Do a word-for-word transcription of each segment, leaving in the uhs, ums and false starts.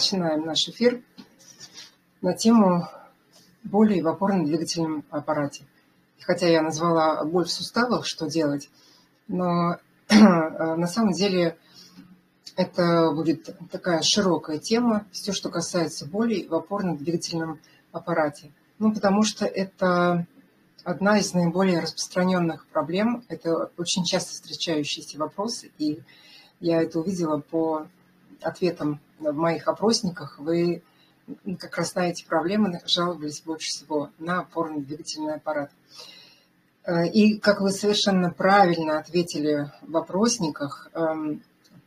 начинаем наш эфир на тему боли в опорно-двигательном аппарате. И хотя я назвала боль в суставах, что делать, но на самом деле это будет такая широкая тема, все, что касается боли в опорно-двигательном аппарате. Ну, потому что это одна из наиболее распространенных проблем, это очень часто встречающийся вопрос, и я это увидела по ответам в моих опросниках. Вы как раз на эти проблемы жаловались больше всего на опорно-двигательный аппарат. И как вы совершенно правильно ответили в опросниках,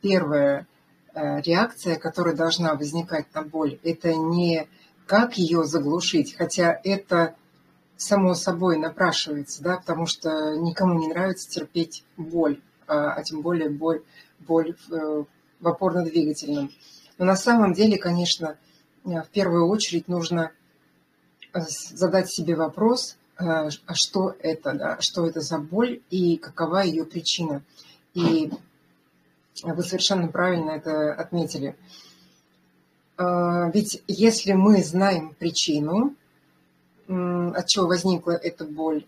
первая реакция, которая должна возникать на боль, это не как ее заглушить, хотя это само собой напрашивается, да, потому что никому не нравится терпеть боль, а, а тем более боль, боль в, в опорно-двигательном. Но на самом деле, конечно, в первую очередь нужно задать себе вопрос, а что это, да, что это за боль и какова ее причина. И вы совершенно правильно это отметили. Ведь если мы знаем причину, от чего возникла эта боль,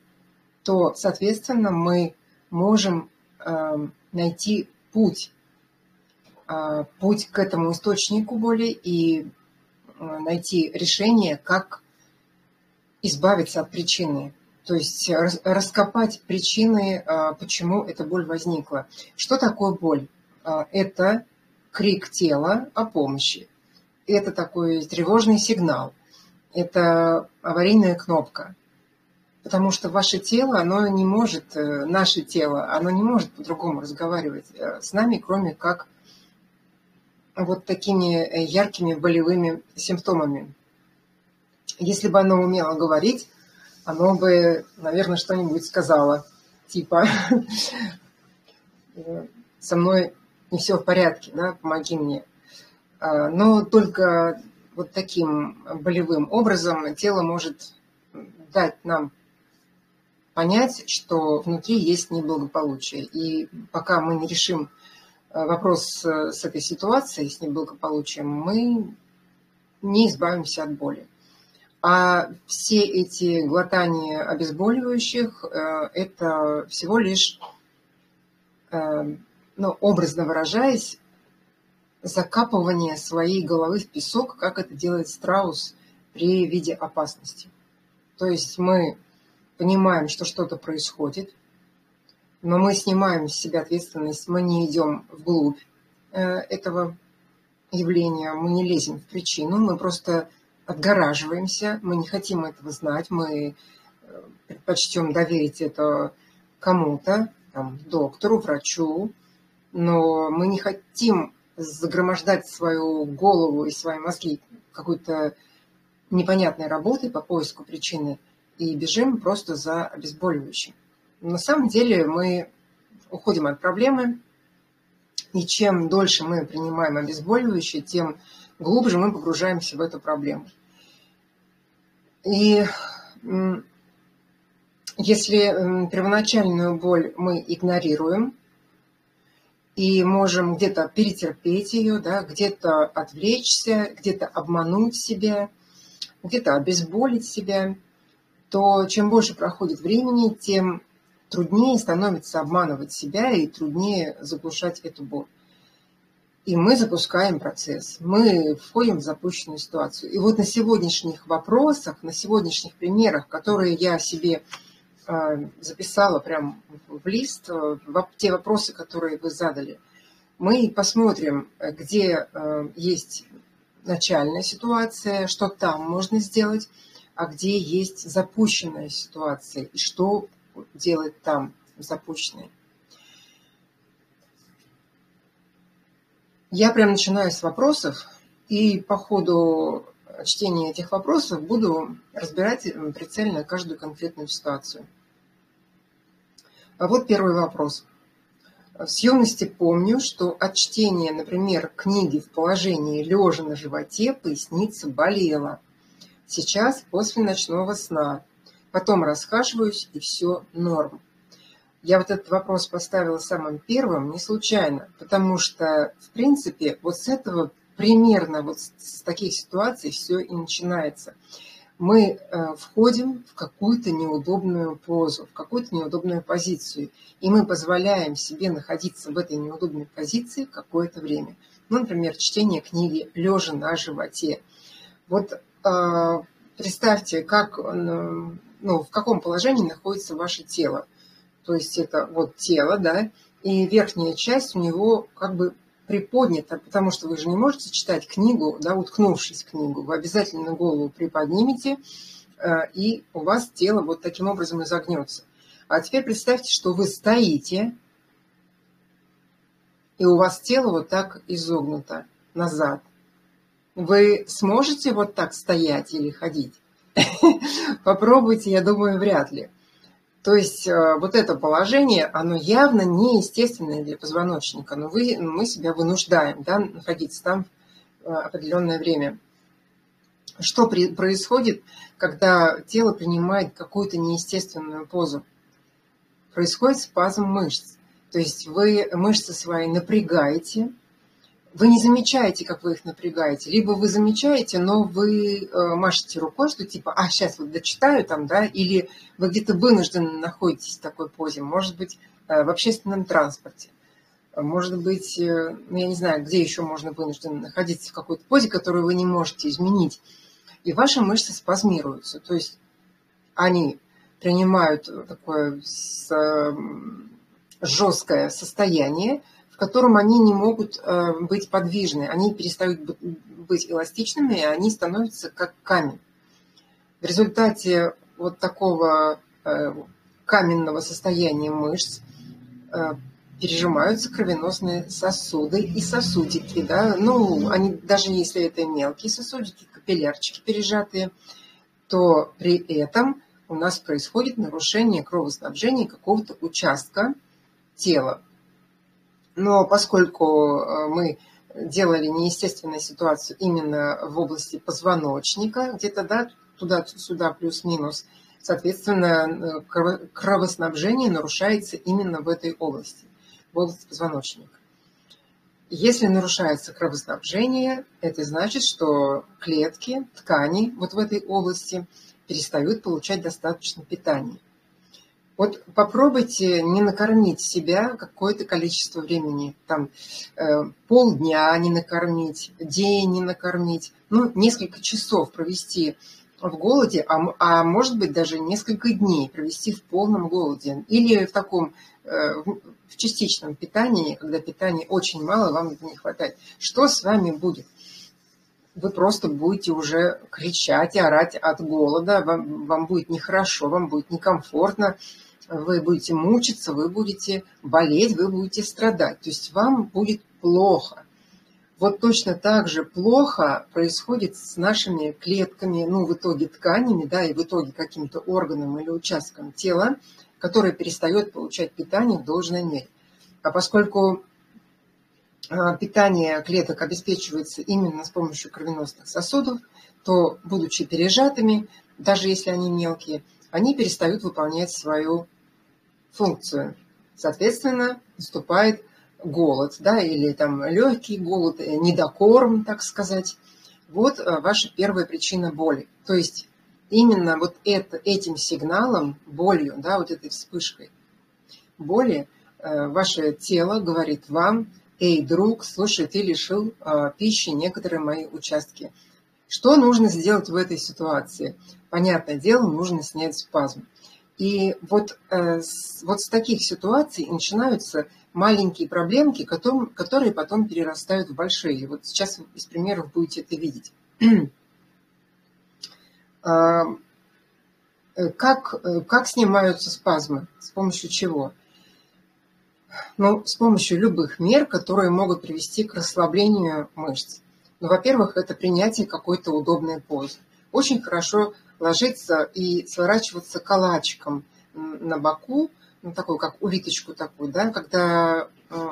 то, соответственно, мы можем найти путь, путь к этому источнику боли и найти решение, как избавиться от причины. То есть раскопать причины, почему эта боль возникла. Что такое боль? Это крик тела о помощи. Это такой тревожный сигнал. Это аварийная кнопка. Потому что ваше тело, оно не может, наше тело, оно не может по-другому разговаривать с нами, кроме как вот такими яркими болевыми симптомами. Если бы оно умело говорить, оно бы, наверное, что-нибудь сказала. Типа, со мной не все в порядке, да, помоги мне. Но только вот таким болевым образом тело может дать нам понять, что внутри есть неблагополучие. И пока мы не решим вопрос с этой ситуацией, с неблагополучием, мы не избавимся от боли. А все эти глотания обезболивающих – это всего лишь, ну, образно выражаясь, закапывание своей головы в песок, как это делает страус при виде опасности. То есть мы понимаем, что что-то происходит, но мы снимаем с себя ответственность, мы не идем вглубь этого явления, мы не лезем в причину, мы просто отгораживаемся, мы не хотим этого знать, мы предпочтем доверить это кому-то, доктору, врачу, но мы не хотим загромождать свою голову и свои мозги какой-то непонятной работой по поиску причины и бежим просто за обезболивающим. На самом деле мы уходим от проблемы, и чем дольше мы принимаем обезболивающие, тем глубже мы погружаемся в эту проблему. И если первоначальную боль мы игнорируем и можем где-то перетерпеть ее, да, где-то отвлечься, где-то обмануть себя, где-то обезболить себя, то чем больше проходит времени, тем труднее становится обманывать себя и труднее заглушать эту боль. И мы запускаем процесс, мы входим в запущенную ситуацию. И вот на сегодняшних вопросах, на сегодняшних примерах, которые я себе записала прям в лист, те вопросы, которые вы задали, мы посмотрим, где есть начальная ситуация, что там можно сделать, а где есть запущенная ситуация и что делать там запущенной. Я прям начинаю с вопросов, и по ходу чтения этих вопросов буду разбирать прицельно каждую конкретную ситуацию. А вот первый вопрос. В юности помню, что от чтения, например, книги в положении лежа на животе поясница болела. Сейчас после ночного сна. Потом расхаживаюсь, и все норм. Я вот этот вопрос поставила самым первым, не случайно, потому что, в принципе, вот с этого примерно вот с таких ситуаций все и начинается. Мы входим в какую-то неудобную позу, в какую-то неудобную позицию, и мы позволяем себе находиться в этой неудобной позиции какое-то время. Ну, например, чтение книги лежа на животе. Вот э, представьте, как, ну, в каком положении находится ваше тело. То есть это вот тело, да, и верхняя часть у него как бы приподнята, потому что вы же не можете читать книгу, да, уткнувшись в книгу. Вы обязательно голову приподнимете, и у вас тело вот таким образом изогнется. А теперь представьте, что вы стоите, и у вас тело вот так изогнуто назад. Вы сможете вот так стоять или ходить? Попробуйте, я думаю, вряд ли. То есть вот это положение, оно явно неестественное для позвоночника, но вы, мы себя вынуждаем, да, находиться там определенное время. Что при, происходит, когда тело принимает какую-то неестественную позу? Происходит спазм мышц. То есть вы мышцы свои напрягаете, вы не замечаете, как вы их напрягаете, либо вы замечаете, но вы машете рукой, что типа, а, сейчас вот дочитаю там, да, или вы где-то вынужденно находитесь в такой позе, может быть, в общественном транспорте, может быть, я не знаю, где еще можно вынужденно находиться в какой-то позе, которую вы не можете изменить, и ваши мышцы спазмируются, то есть они принимают такое жесткое состояние, в котором они не могут быть подвижны, они перестают быть эластичными, и они становятся как камень. В результате вот такого каменного состояния мышц пережимаются кровеносные сосуды и сосудики, да? Ну, они, даже если это мелкие сосудики, капиллярчики пережатые, то при этом у нас происходит нарушение кровоснабжения какого-то участка тела. Но поскольку мы делали неестественную ситуацию именно в области позвоночника, где-то, да, туда-сюда плюс-минус, соответственно, кровоснабжение нарушается именно в этой области, в области позвоночника. Если нарушается кровоснабжение, это значит, что клетки, ткани вот в этой области перестают получать достаточно питания. Вот попробуйте не накормить себя какое-то количество времени, там э, полдня не накормить, день не накормить, ну, несколько часов провести в голоде, а, а может быть даже несколько дней провести в полном голоде или в таком, э, в частичном питании, когда питания очень мало, вам этого не хватает. Что с вами будет? Вы просто будете уже кричать и орать от голода, вам, вам будет нехорошо, вам будет некомфортно, вы будете мучиться, вы будете болеть, вы будете страдать. То есть вам будет плохо. Вот точно так же плохо происходит с нашими клетками, ну, в итоге тканями, да, и в итоге каким-то органом или участком тела, который перестает получать питание в должной мере. А поскольку питание клеток обеспечивается именно с помощью кровеносных сосудов, то, будучи пережатыми, даже если они мелкие, они перестают выполнять свою функцию. Соответственно, наступает голод, да, или там легкий голод, недокорм, так сказать. Вот ваша первая причина боли. То есть именно вот это, этим сигналом, болью, да, вот этой вспышкой боли, ваше тело говорит вам: «Эй, друг, слушай, ты лишил э, пищи некоторые мои участки». Что нужно сделать в этой ситуации? Понятное дело, нужно снять спазм. И вот, э, с, вот с таких ситуаций начинаются маленькие проблемки, которые, которые потом перерастают в большие. Вот сейчас из примеров будете это видеть. Как, как снимаются спазмы? С помощью чего? Ну, с помощью любых мер, которые могут привести к расслаблению мышц. Ну, во-первых, это принятие какой-то удобной позы. Очень хорошо ложиться и сворачиваться калачиком на боку, ну, такую, как улиточку такую, да, когда э,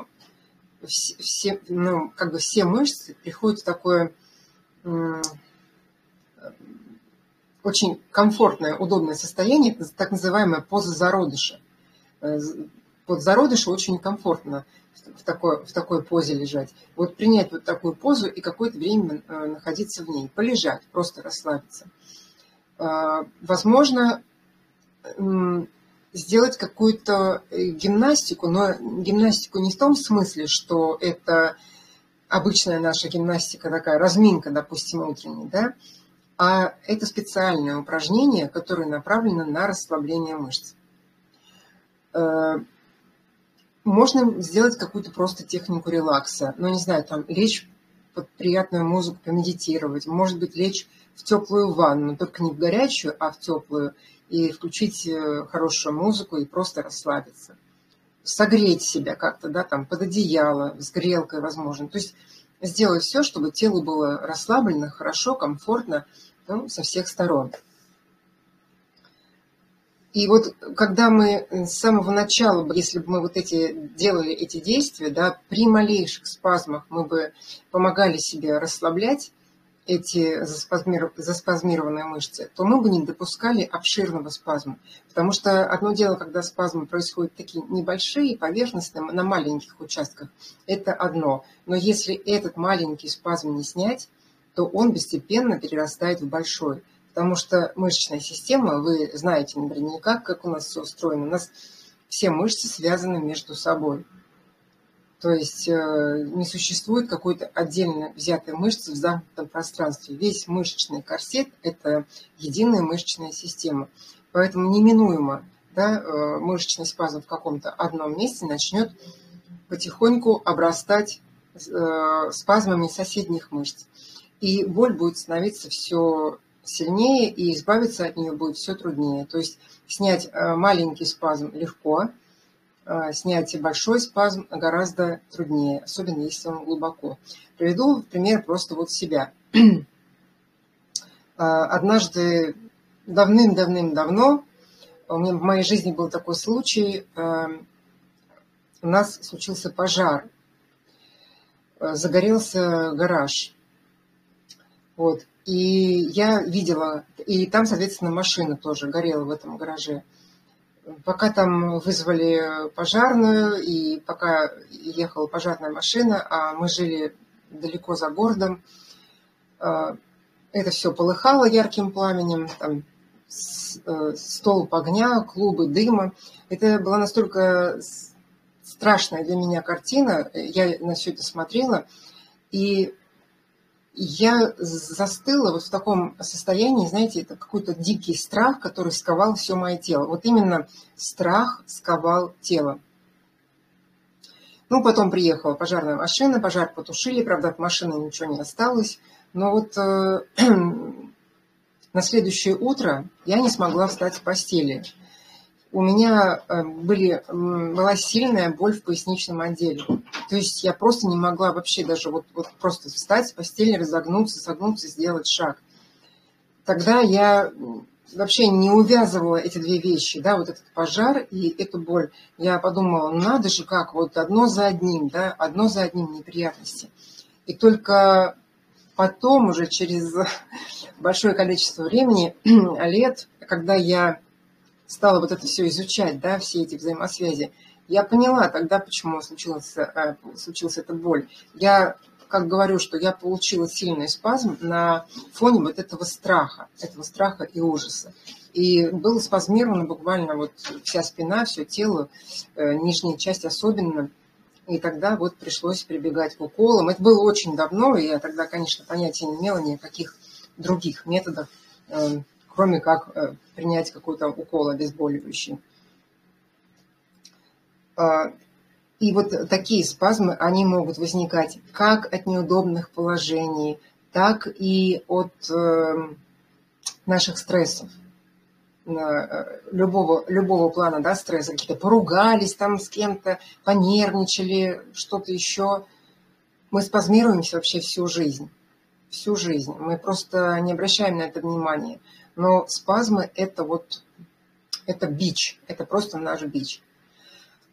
все, ну, как бы все мышцы приходят в такое э, очень комфортное, удобное состояние, так называемая поза зародыша. под зародыш очень комфортно в такой, в такой позе лежать. Вот принять вот такую позу и какое-то время находиться в ней, полежать, просто расслабиться. Возможно, сделать какую-то гимнастику, но гимнастику не в том смысле, что это обычная наша гимнастика, такая разминка, допустим, утренняя, да? А это специальное упражнение, которое направлено на расслабление мышц. Можно сделать какую-то просто технику релакса, ну, не знаю, там лечь под приятную музыку, помедитировать, может быть, лечь в теплую ванну, только не в горячую, а в теплую, и включить хорошую музыку и просто расслабиться. Согреть себя как-то, да, там, под одеяло, с грелкой, возможно. То есть сделать все, чтобы тело было расслаблено, хорошо, комфортно, ну, со всех сторон. И вот когда мы с самого начала, если бы мы вот эти, делали эти действия, да, при малейших спазмах мы бы помогали себе расслаблять эти заспазмированные мышцы, то мы бы не допускали обширного спазма. Потому что одно дело, когда спазмы происходят такие небольшие, поверхностные, на маленьких участках, это одно. Но если этот маленький спазм не снять, то он постепенно перерастает в большой. Потому что мышечная система, вы знаете наверняка, как у нас все устроено. У нас все мышцы связаны между собой. То есть не существует какой-то отдельно взятой мышцы в замкнутом пространстве. Весь мышечный корсет – это единая мышечная система. Поэтому неминуемо, да, мышечный спазм в каком-то одном месте начнет потихоньку обрастать спазмами соседних мышц. И боль будет становиться все сильнее, и избавиться от нее будет все труднее. То есть снять маленький спазм легко, снять большой спазм гораздо труднее, особенно если он глубоко. Приведу в пример просто вот себя. Однажды, давным-давным-давно, у меня в моей жизни был такой случай, у нас случился пожар, загорелся гараж. Вот. И я видела, и там, соответственно, машина тоже горела в этом гараже. Пока там вызвали пожарную, и пока ехала пожарная машина, а мы жили далеко за городом, это все полыхало ярким пламенем, там столб огня, клубы дыма. Это была настолько страшная для меня картина, я на все это смотрела, и я застыла вот в таком состоянии, знаете, это какой-то дикий страх, который сковал все мое тело. Вот именно страх сковал тело. Ну, потом приехала пожарная машина, пожар потушили, правда, от машины ничего не осталось. Но вот э, на следующее утро я не смогла встать в постели. У меня были, была сильная боль в поясничном отделе. То есть я просто не могла вообще даже вот, вот просто встать с постели, разогнуться, согнуться, сделать шаг. Тогда я вообще не увязывала эти две вещи, да, вот этот пожар и эту боль. Я подумала, надо же как, вот одно за одним, да, одно за одним неприятности. И только потом, уже через большое количество времени, лет, когда я стала вот это все изучать, да, все эти взаимосвязи, я поняла тогда, почему случилась, случилась эта боль. Я, как говорю, что я получила сильный спазм на фоне вот этого страха, этого страха и ужаса. И было спазмировано буквально вот вся спина, все тело, нижняя часть особенно. И тогда вот пришлось прибегать к уколам. Это было очень давно, и я тогда, конечно, понятия не имела ни о каких других методах, кроме как принять какой-то укол обезболивающий. И вот такие спазмы, они могут возникать как от неудобных положений, так и от наших стрессов. Любого, любого плана, да, стресса. Какие-то поругались там с кем-то, понервничали, что-то еще. Мы спазмируемся вообще всю жизнь. Всю жизнь. Мы просто не обращаем на это внимания. Но спазмы – это вот, это бич, это просто наш бич.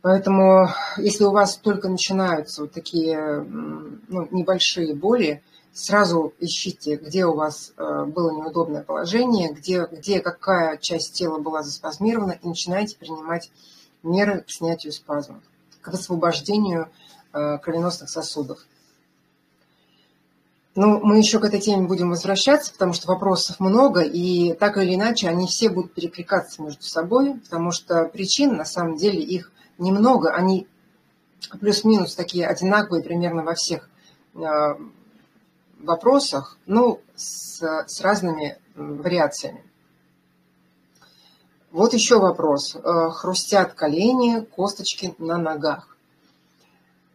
Поэтому, если у вас только начинаются вот такие, ну, небольшие боли, сразу ищите, где у вас было неудобное положение, где, где какая часть тела была заспазмирована, и начинайте принимать меры к снятию спазмов, к высвобождению кровеносных сосудов. Ну, мы еще к этой теме будем возвращаться, потому что вопросов много, и так или иначе они все будут перекликаться между собой, потому что причин, на самом деле, их немного, они плюс-минус такие одинаковые примерно во всех э, вопросах, ну, с, с разными вариациями. Вот еще вопрос. Хрустят колени, косточки на ногах.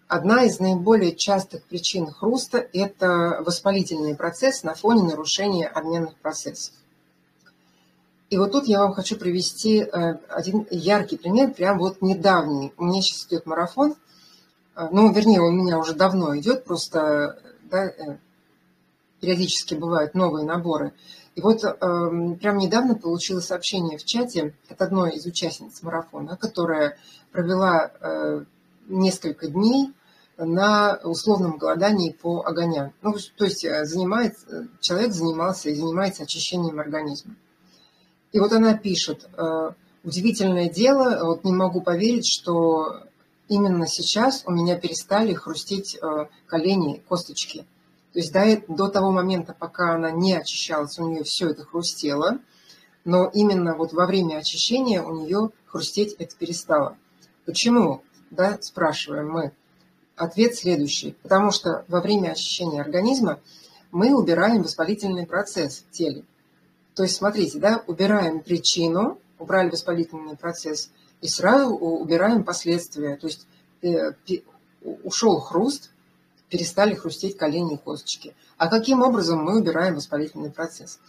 Одна из наиболее частых причин хруста – это воспалительный процесс на фоне нарушения обменных процессов. И вот тут я вам хочу привести один яркий пример, прям вот недавний. У меня сейчас идет марафон, ну, вернее, он у меня уже давно идет, просто да, периодически бывают новые наборы. И вот прям недавно получила сообщение в чате от одной из участниц марафона, которая провела несколько дней на условном голодании по Оганян. Ну, то есть занимается, человек занимался и занимается очищением организма. И вот она пишет: удивительное дело, вот не могу поверить, что именно сейчас у меня перестали хрустеть колени, косточки. То есть до, до того момента, пока она не очищалась, у нее все это хрустело, но именно вот во время очищения у нее хрустеть это перестало. Почему? Да, спрашиваем мы. Ответ следующий. Потому что во время очищения организма мы убираем воспалительный процесс в теле. То есть, смотрите, да, убираем причину, убрали воспалительный процесс, и сразу убираем последствия. То есть ушел хруст, перестали хрустеть колени и косточки. А каким образом мы убираем воспалительный процесс?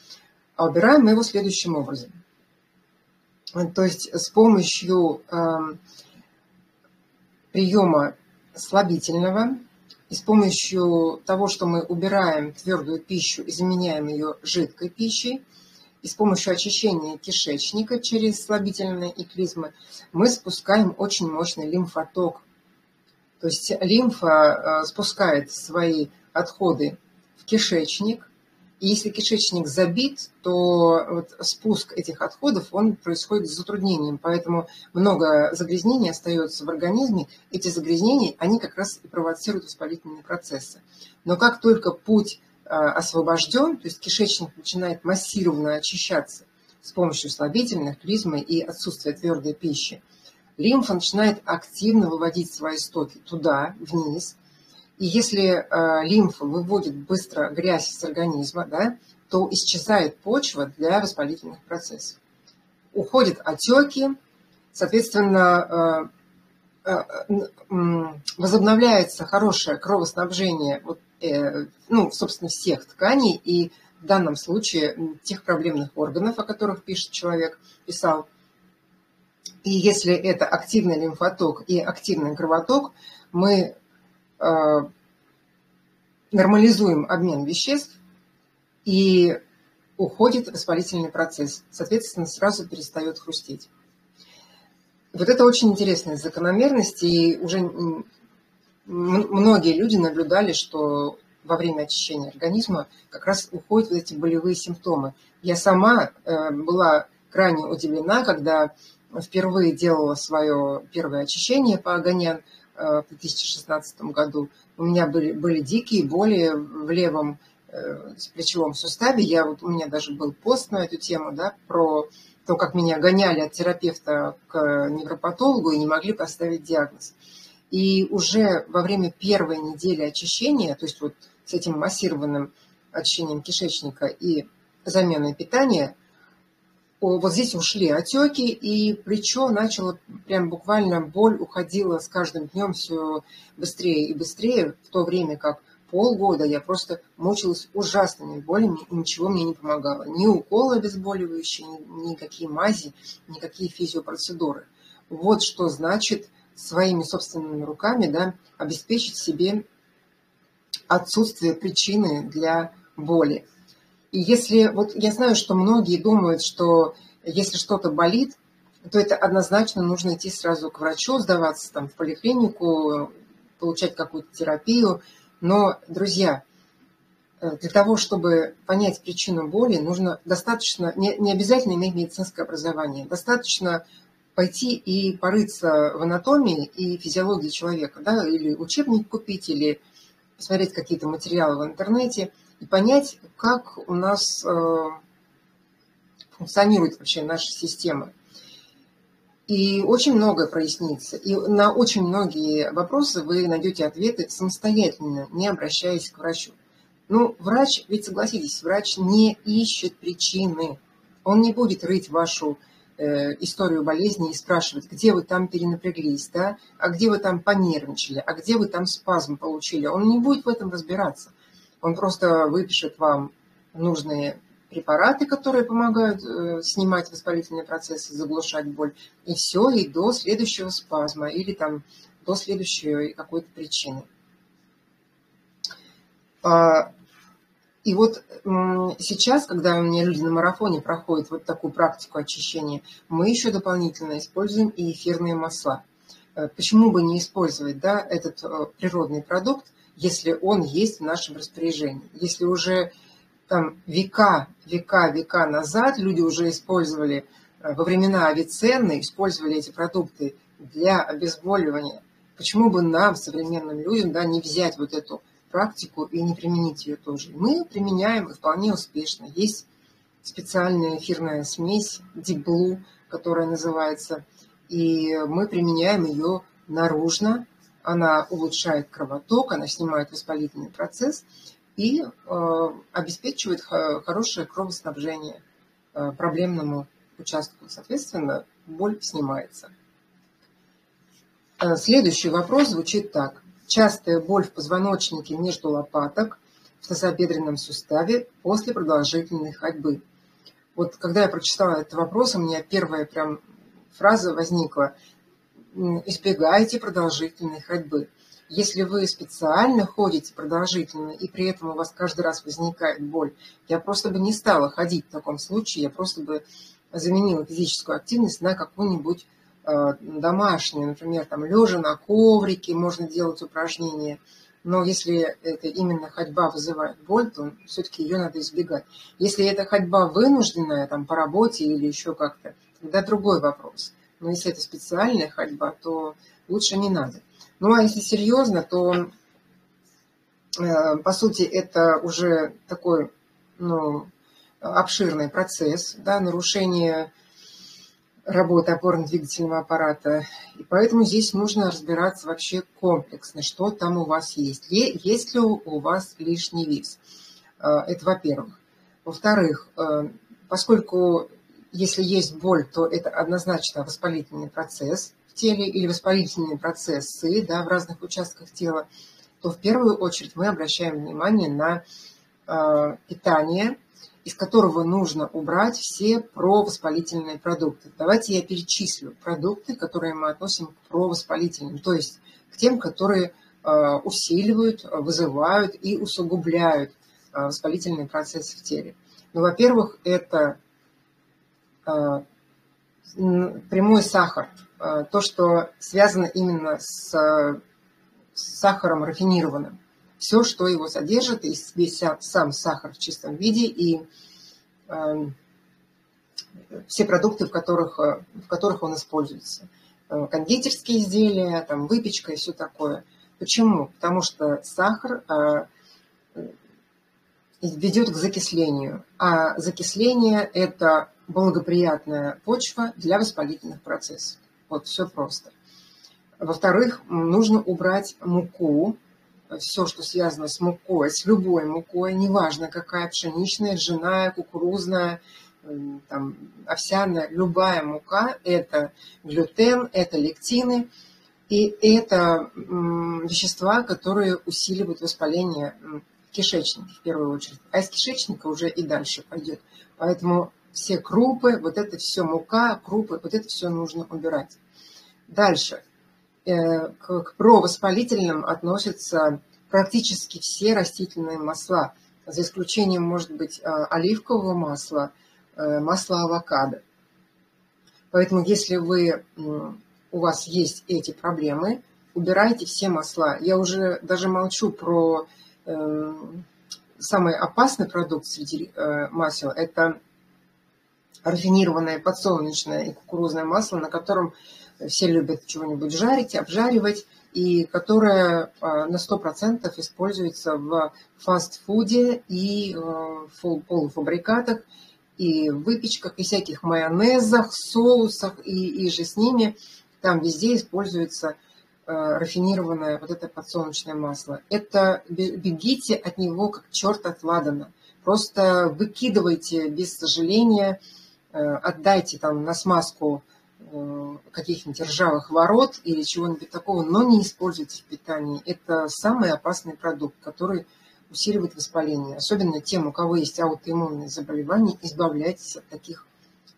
А убираем мы его следующим образом. То есть с помощью приема слабительного и с помощью того, что мы убираем твердую пищу и заменяем ее жидкой пищей, и с помощью очищения кишечника через слабительные и клизмы мы спускаем очень мощный лимфоток. То есть лимфа спускает свои отходы в кишечник, и если кишечник забит, то вот спуск этих отходов, он происходит с затруднением, поэтому много загрязнений остается в организме. Эти загрязнения, они как раз и провоцируют воспалительные процессы. Но как только путь освобожден, то есть кишечник начинает массированно очищаться с помощью слабительных, клизмы и отсутствия твердой пищи, лимфа начинает активно выводить свои стоки туда, вниз. И если э, лимфа выводит быстро грязь из организма, да, то исчезает почва для воспалительных процессов. Уходят отеки, соответственно, э, э, э, возобновляется хорошее кровоснабжение вот, э, ну, собственно, всех тканей и в данном случае тех проблемных органов, о которых пишет человек, писал. И если это активный лимфоток и активный кровоток, мы нормализуем обмен веществ и уходит воспалительный процесс. Соответственно, сразу перестает хрустеть. Вот это очень интересная закономерность. И уже многие люди наблюдали, что во время очищения организма как раз уходят вот эти болевые симптомы. Я сама была крайне удивлена, когда впервые делала свое первое очищение по Оганян в две тысячи шестнадцатом году. У меня были, были дикие боли в левом э, плечевом суставе. Я, вот, у меня даже был пост на эту тему, да, про то, как меня гоняли от терапевта к невропатологу и не могли поставить диагноз. И уже во время первой недели очищения, то есть вот с этим массированным очищением кишечника и заменой питания, вот здесь ушли отеки, и плечо начало, прям буквально боль уходила с каждым днем все быстрее и быстрее, в то время как полгода я просто мучилась ужасными болями, и ничего мне не помогало. Ни уколы обезболивающие, ни, никакие мази, никакие физиопроцедуры. Вот что значит своими собственными руками, да, обеспечить себе отсутствие причины для боли. И если, вот я знаю, что многие думают, что если что-то болит, то это однозначно нужно идти сразу к врачу, сдаваться там в поликлинику, получать какую-то терапию. Но, друзья, для того, чтобы понять причину боли, нужно достаточно, не, не обязательно иметь медицинское образование, достаточно пойти и порыться в анатомии и физиологии человека, да, или учебник купить, или посмотреть какие-то материалы в интернете и понять, как у нас функционирует вообще наша система. И очень многое прояснится. И на очень многие вопросы вы найдете ответы самостоятельно, не обращаясь к врачу. Ну, врач, ведь согласитесь, врач не ищет причины. Он не будет рыть вашу э, историю болезни и спрашивать, где вы там перенапряглись, да, а где вы там понервничали, а где вы там спазм получили. Он не будет в этом разбираться. Он просто выпишет вам нужные препараты, которые помогают э, снимать воспалительные процессы, заглушать боль, и все, и до следующего спазма, или там до следующей какой-то причины. А, и вот сейчас, когда у меня люди на марафоне проходят вот такую практику очищения, мы еще дополнительно используем и эфирные масла. Почему бы не использовать, да, этот э, природный продукт, если он есть в нашем распоряжении, если уже там века, века, века назад люди уже использовали, во времена Авиценны, использовали эти продукты для обезболивания. Почему бы нам, современным людям, да, не взять вот эту практику и не применить ее тоже? Мы применяем и вполне успешно. Есть специальная эфирная смесь Deep Blue, которая называется, и мы применяем ее наружно. Она улучшает кровоток, она снимает воспалительный процесс и э, обеспечивает хорошее кровоснабжение э, проблемному участку. Соответственно, боль снимается. Э, следующий вопрос звучит так. Частая боль в позвоночнике между лопаток в тазобедренном суставе после продолжительной ходьбы. Вот когда я прочитала этот вопрос, у меня первая прям фраза возникла. Избегайте продолжительной ходьбы. Если вы специально ходите продолжительно, и при этом у вас каждый раз возникает боль, я просто бы не стала ходить в таком случае, я просто бы заменила физическую активность на какую-нибудь э, домашнюю, например, там лежа на коврике можно делать упражнения, но если это именно ходьба вызывает боль, то все-таки ее надо избегать. Если это ходьба вынужденная, там по работе или еще как-то, тогда другой вопрос. Но если это специальная ходьба, то лучше не надо. Ну, а если серьезно, то, э, по сути, это уже такой, ну, обширный процесс, да, нарушение работы опорно-двигательного аппарата. И поэтому здесь нужно разбираться вообще комплексно, что там у вас есть. Есть ли у вас лишний вес? Это во-первых. Во-вторых, э, поскольку если есть боль, то это однозначно воспалительный процесс в теле или воспалительные процессы, да, в разных участках тела, то в первую очередь мы обращаем внимание на э, питание, из которого нужно убрать все провоспалительные продукты. Давайте я перечислю продукты, которые мы относим к провоспалительным, то есть к тем, которые э, усиливают, вызывают и усугубляют э, воспалительные процессы в теле. Ну, во-первых, это э, прямой сахар. То, что связано именно с, с сахаром рафинированным. Все, что его содержит, и весь сам сахар в чистом виде, и э, все продукты, в которых, в которых он используется. Кондитерские изделия, там, выпечка и все такое. Почему? Потому что сахар э, ведет к закислению. А закисление – это благоприятная почва для воспалительных процессов. Вот, все просто. Во-вторых, нужно убрать муку, все, что связано с мукой, с любой мукой, неважно какая, пшеничная, ржаная, кукурузная, там, овсяная, любая мука, это глютен, это лектины, и это вещества, которые усиливают воспаление кишечника в первую очередь, а из кишечника уже и дальше пойдет. Поэтому все крупы, вот это все мука, крупы, вот это все нужно убирать. Дальше. К провоспалительным относятся практически все растительные масла, за исключением, может быть, оливкового масла, масла авокадо. Поэтому, если вы, у вас есть эти проблемы, убирайте все масла. Я уже даже молчу про самый опасный продукт среди масел – это рафинированное подсолнечное и кукурузное масло, на котором все любят чего-нибудь жарить, обжаривать, и которое на сто процентов используется в фастфуде и в полуфабрикатах, и в выпечках, и всяких майонезах, соусах, и, и же с ними. Там везде используется рафинированное вот это подсолнечное масло. Это бегите от него, как черт от ладана. Просто выкидывайте без сожаления, отдайте там на смазку каких-нибудь ржавых ворот или чего-нибудь такого, но не используйте в питании. Это самый опасный продукт, который усиливает воспаление. Особенно тем, у кого есть аутоиммунные заболевания, избавляйтесь от таких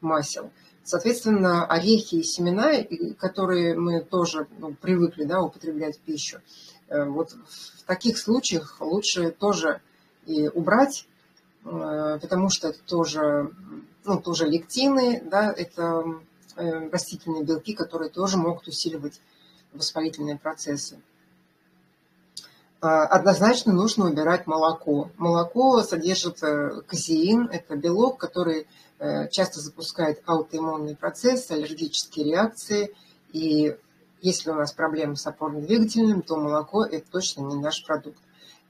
масел. Соответственно, орехи и семена, которые мы тоже ну, привыкли да, употреблять в пищу, вот в таких случаях лучше тоже и убрать, потому что это тоже, ну, тоже лектины, да, это растительные белки, которые тоже могут усиливать воспалительные процессы. Однозначно нужно убирать молоко. Молоко содержит казеин, это белок, который часто запускает аутоиммунные процессы, аллергические реакции. И если у нас проблемы с опорно-двигательным, то молоко – это точно не наш продукт.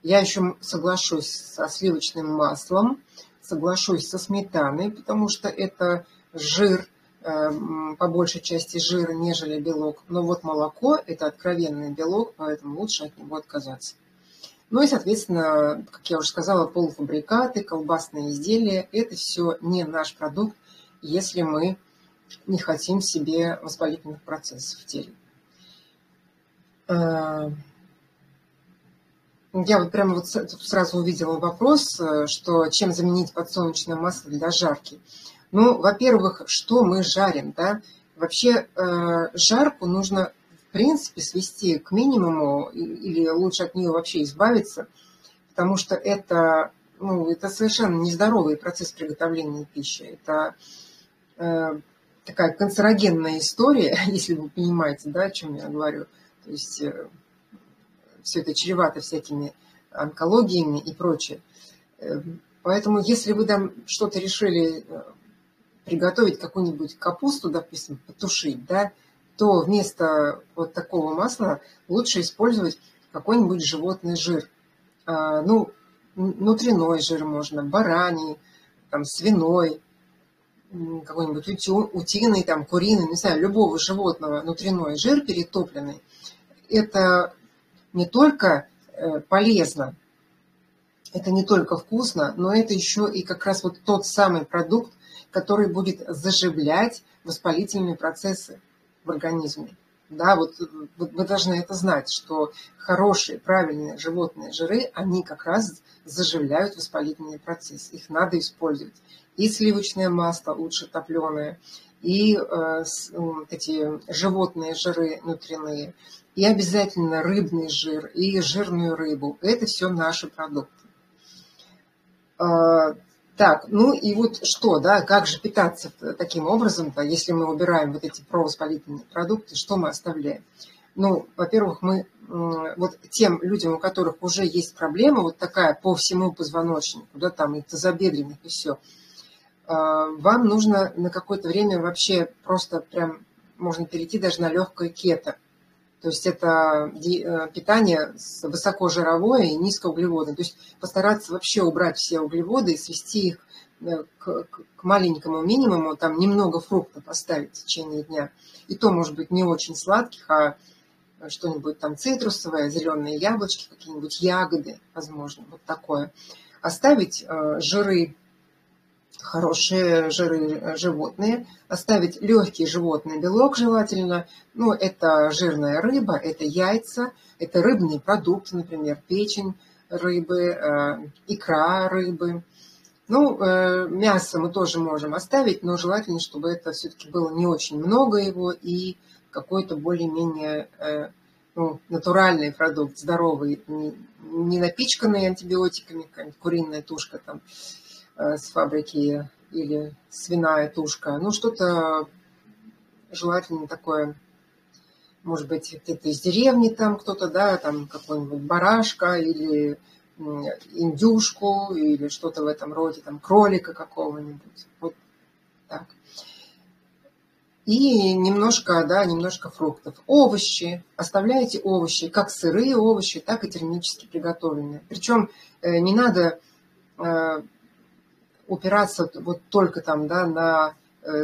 Я еще соглашусь со сливочным маслом, соглашусь со сметаной, потому что это жир, по большей части жира, нежели белок. Но вот молоко – это откровенный белок, поэтому лучше от него отказаться. Ну и, соответственно, как я уже сказала, полуфабрикаты, колбасные изделия – это все не наш продукт, если мы не хотим себе воспалительных процессов в теле. Я вот прямо вот сразу увидела вопрос, что чем заменить подсолнечное масло для жарки. Ну, во-первых, что мы жарим, да? Вообще жарку нужно, в принципе, свести к минимуму или лучше от нее вообще избавиться, потому что это, ну, это совершенно нездоровый процесс приготовления пищи. Это э, такая канцерогенная история, если вы понимаете, да, о чем я говорю. То есть э, все это чревато всякими онкологиями и прочее. Э, поэтому если вы там что-то решили приготовить, какую-нибудь капусту, допустим, потушить, да, то вместо вот такого масла лучше использовать какой-нибудь животный жир. Ну, внутренний жир можно, бараний, там, свиной, какой-нибудь утиный, там, куриный, не знаю, любого животного внутренний жир перетопленный. Это не только полезно, это не только вкусно, но это еще и как раз вот тот самый продукт, который будет заживлять воспалительные процессы в организме. Да, вот вы должны это знать, что хорошие, правильные животные жиры, они как раз заживляют воспалительный процесс. Их надо использовать. И сливочное масло, лучше топленое, и э, с, э, эти животные жиры внутренние, и обязательно рыбный жир, и жирную рыбу. Это все наши продукты. Э, Так, ну и вот что, да, как же питаться таким образом-то, если мы убираем вот эти провоспалительные продукты, что мы оставляем? Ну, во-первых, мы вот тем людям, у которых уже есть проблема вот такая по всему позвоночнику, да, там и тазобедренных, и все, вам нужно на какое-то время вообще просто прям можно перейти даже на легкое кето. То есть это питание высокожировое и низкоуглеводное. То есть постараться вообще убрать все углеводы и свести их к, к маленькому минимуму, там немного фруктов оставить в течение дня. И то, может быть, не очень сладких, а что-нибудь там цитрусовое, зеленые яблочки, какие-нибудь ягоды, возможно, вот такое. Оставить жиры, хорошие жиры животные, оставить легкий животный белок желательно. Ну, это жирная рыба, это яйца, это рыбные продукты, например, печень рыбы, э, икра рыбы. Ну, э, мясо мы тоже можем оставить, но желательно, чтобы это все-таки было не очень много его и какой-то более-менее э, ну, натуральный продукт, здоровый, не, не напичканный антибиотиками, какая-нибудь куриная тушка там с фабрики или свиная тушка. Ну, что-то желательно такое, может быть, где-то из деревни там кто-то, да, там какой-нибудь барашка или индюшку или что-то в этом роде, там кролика какого-нибудь. Вот так. И немножко, да, немножко фруктов. Овощи. Оставляйте овощи, как сырые овощи, так и термически приготовленные. Причем не надо упираться вот только там, да, на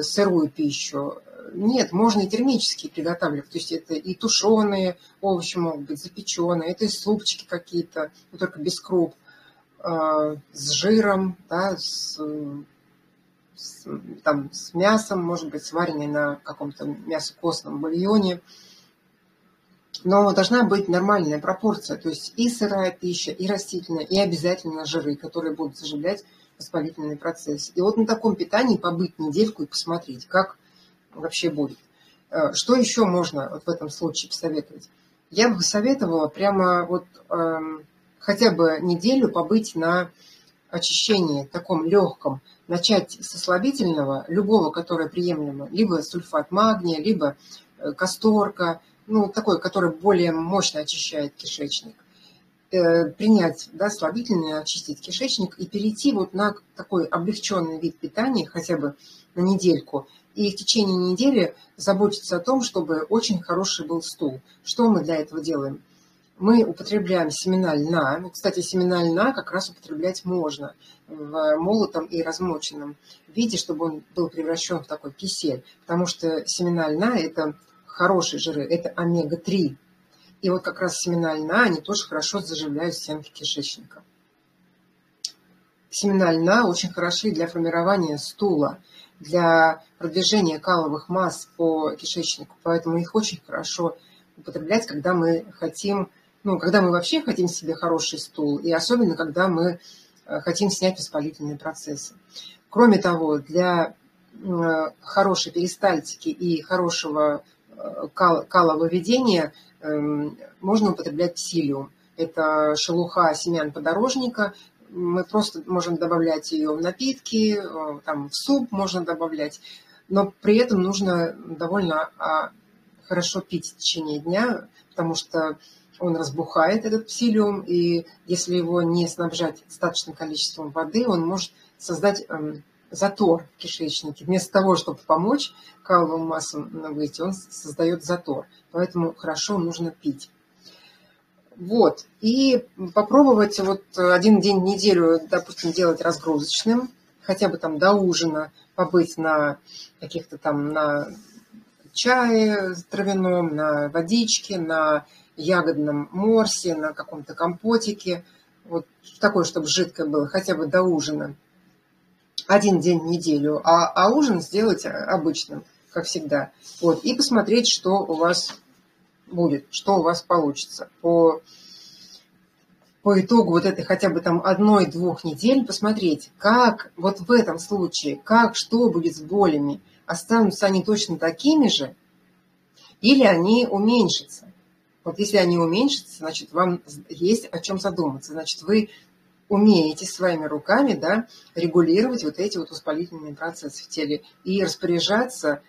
сырую пищу. Нет, можно и термически приготавливать. То есть это и тушеные овощи могут быть, запеченные, это и супчики какие-то, но только без круп, с жиром, да, с, с, там, с мясом, может быть, сваренной на каком-то мясокостном бульоне. Но должна быть нормальная пропорция. То есть и сырая пища, и растительная, и обязательно жиры, которые будут зажигать воспалительный процесс. И вот на таком питании побыть недельку и посмотреть, как вообще будет. Что еще можно вот в этом случае посоветовать? Я бы советовала прямо вот э, хотя бы неделю побыть на очищении таком легком. Начать со слабительного, любого, которое приемлемо, либо сульфат магния, либо касторка, ну такой, который более мощно очищает кишечник. Э, принять, да, слабительное, очистить кишечник и перейти вот на такой облегченный вид питания хотя бы на недельку. И в течение недели заботиться о том, чтобы очень хороший был стул. Что мы для этого делаем? Мы употребляем семена льна. Кстати, семена льна как раз употреблять можно в молотом и размоченном виде, чтобы он был превращен в такой кисель. Потому что семена льна – это хорошие жиры, это омега три. И вот как раз семена льна, они тоже хорошо заживляют стенки кишечника. Семена льна очень хороши для формирования стула, для продвижения каловых масс по кишечнику, поэтому их очень хорошо употреблять, когда мы хотим, ну, когда мы вообще хотим себе хороший стул, и особенно, когда мы хотим снять воспалительные процессы. Кроме того, для хорошей перистальтики и хорошего кал- каловыведения можно употреблять псилиум. Это шелуха семян подорожника. Мы просто можем добавлять ее в напитки, там, в суп можно добавлять, но при этом нужно довольно хорошо пить в течение дня, потому что он разбухает, этот псилиум, и если его не снабжать достаточным количеством воды, он может создать затор в кишечнике. Вместо того, чтобы помочь каловым массам выйти, он создает затор, поэтому хорошо нужно пить. Вот, и попробовать вот один день в неделю, допустим, делать разгрузочным, хотя бы там до ужина, побыть на каких-то там, на чае травяном, на водичке, на ягодном морсе, на каком-то компотике, вот такое, чтобы жидкое было, хотя бы до ужина. Один день в неделю, а, а ужин сделать обычным, как всегда, вот, и посмотреть, что у вас будет, что у вас получится. По, по итогу вот этой хотя бы там одной-двух недель посмотреть, как вот в этом случае, как, что будет с болями. Останутся они точно такими же или они уменьшатся? Вот если они уменьшатся, значит, вам есть о чем задуматься. Значит, вы умеете своими руками, да, регулировать вот эти вот воспалительные процессы в теле и распоряжаться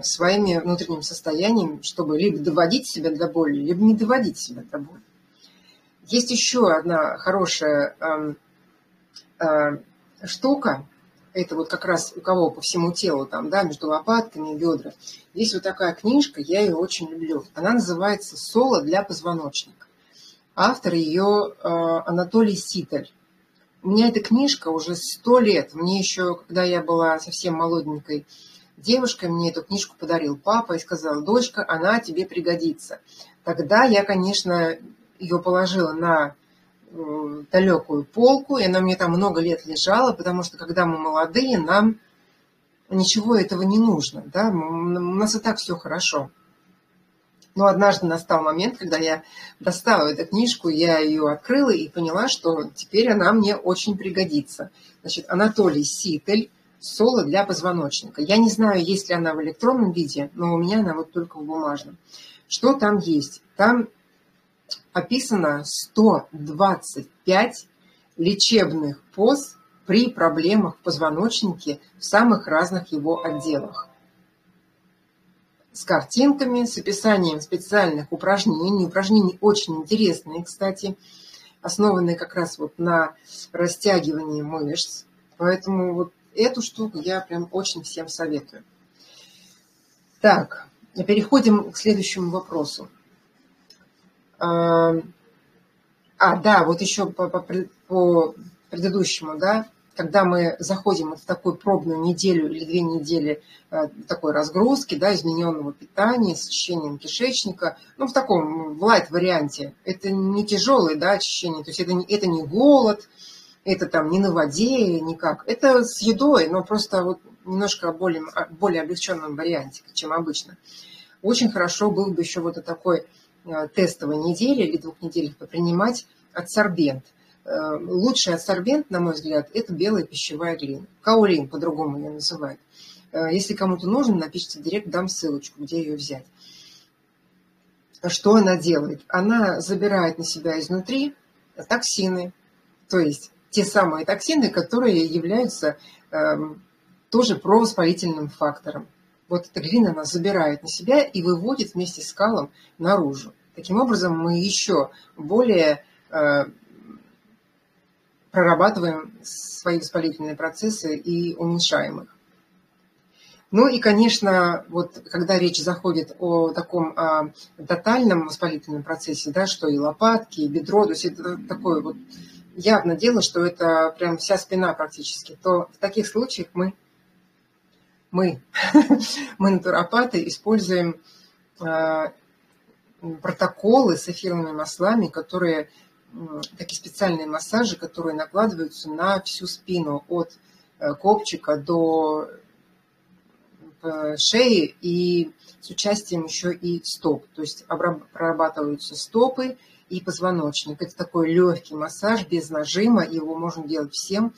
своими внутренним состоянием, чтобы либо доводить себя до боли, либо не доводить себя до боли. Есть еще одна хорошая э, э, штука, это вот как раз у кого по всему телу, там, да, между лопатками и бедра. Есть вот такая книжка, я ее очень люблю. Она называется «Соло для позвоночника». Автор ее э, Анатолий Ситель. У меня эта книжка уже сто лет. Мне еще, когда я была совсем молоденькой девушка, мне эту книжку подарил папа и сказал: дочка, она тебе пригодится. Тогда я, конечно, ее положила на далекую полку, и она мне там много лет лежала, потому что, когда мы молодые, нам ничего этого не нужно, да? У нас и так все хорошо. Но однажды настал момент, когда я достала эту книжку, я ее открыла и поняла, что теперь она мне очень пригодится. Значит, Анатолий Ситель, «Соло для позвоночника». Я не знаю, есть ли она в электронном виде, но у меня она вот только в бумажном. Что там есть? Там описано сто двадцать пять лечебных поз при проблемах в позвоночнике в самых разных его отделах. С картинками, с описанием специальных упражнений. Упражнения очень интересные, кстати, основанные как раз вот на растягивании мышц. Поэтому вот эту штуку я прям очень всем советую. Так, переходим к следующему вопросу. А, да, вот еще по, по, по предыдущему, да, когда мы заходим в такую пробную неделю или две недели такой разгрузки, да, измененного питания, с очищением кишечника, ну, в таком, в лайт-варианте, это не тяжелое, да, очищение, то есть это не, это не голод, это там не на воде, никак, это с едой, но просто вот немножко более, более облегченном варианте, чем обычно. Очень хорошо был бы еще вот такой тестовой недели или двух недель попринимать адсорбент. Лучший адсорбент, на мой взгляд, это белая пищевая глина. Каолин, по-другому ее называют. Если кому-то нужно, напишите в директ, дам ссылочку, где ее взять. Что она делает? Она забирает на себя изнутри токсины, то есть те самые токсины, которые являются тоже провоспалительным фактором. Вот эта глина она забирает на себя и выводит вместе с калом наружу. Таким образом, мы еще более прорабатываем свои воспалительные процессы и уменьшаем их. Ну и, конечно, вот когда речь заходит о таком о тотальном воспалительном процессе, да, что и лопатки, и бедро, то есть это такое вот явно дело, что это прям вся спина практически, то в таких случаях мы, мы, мы натуропаты, используем протоколы с эфирными маслами, которые... такие специальные массажи, которые накладываются на всю спину от копчика до шеи и с участием еще и стоп. То есть прорабатываются стопы и позвоночник. Это такой легкий массаж без нажима, его можно делать всем,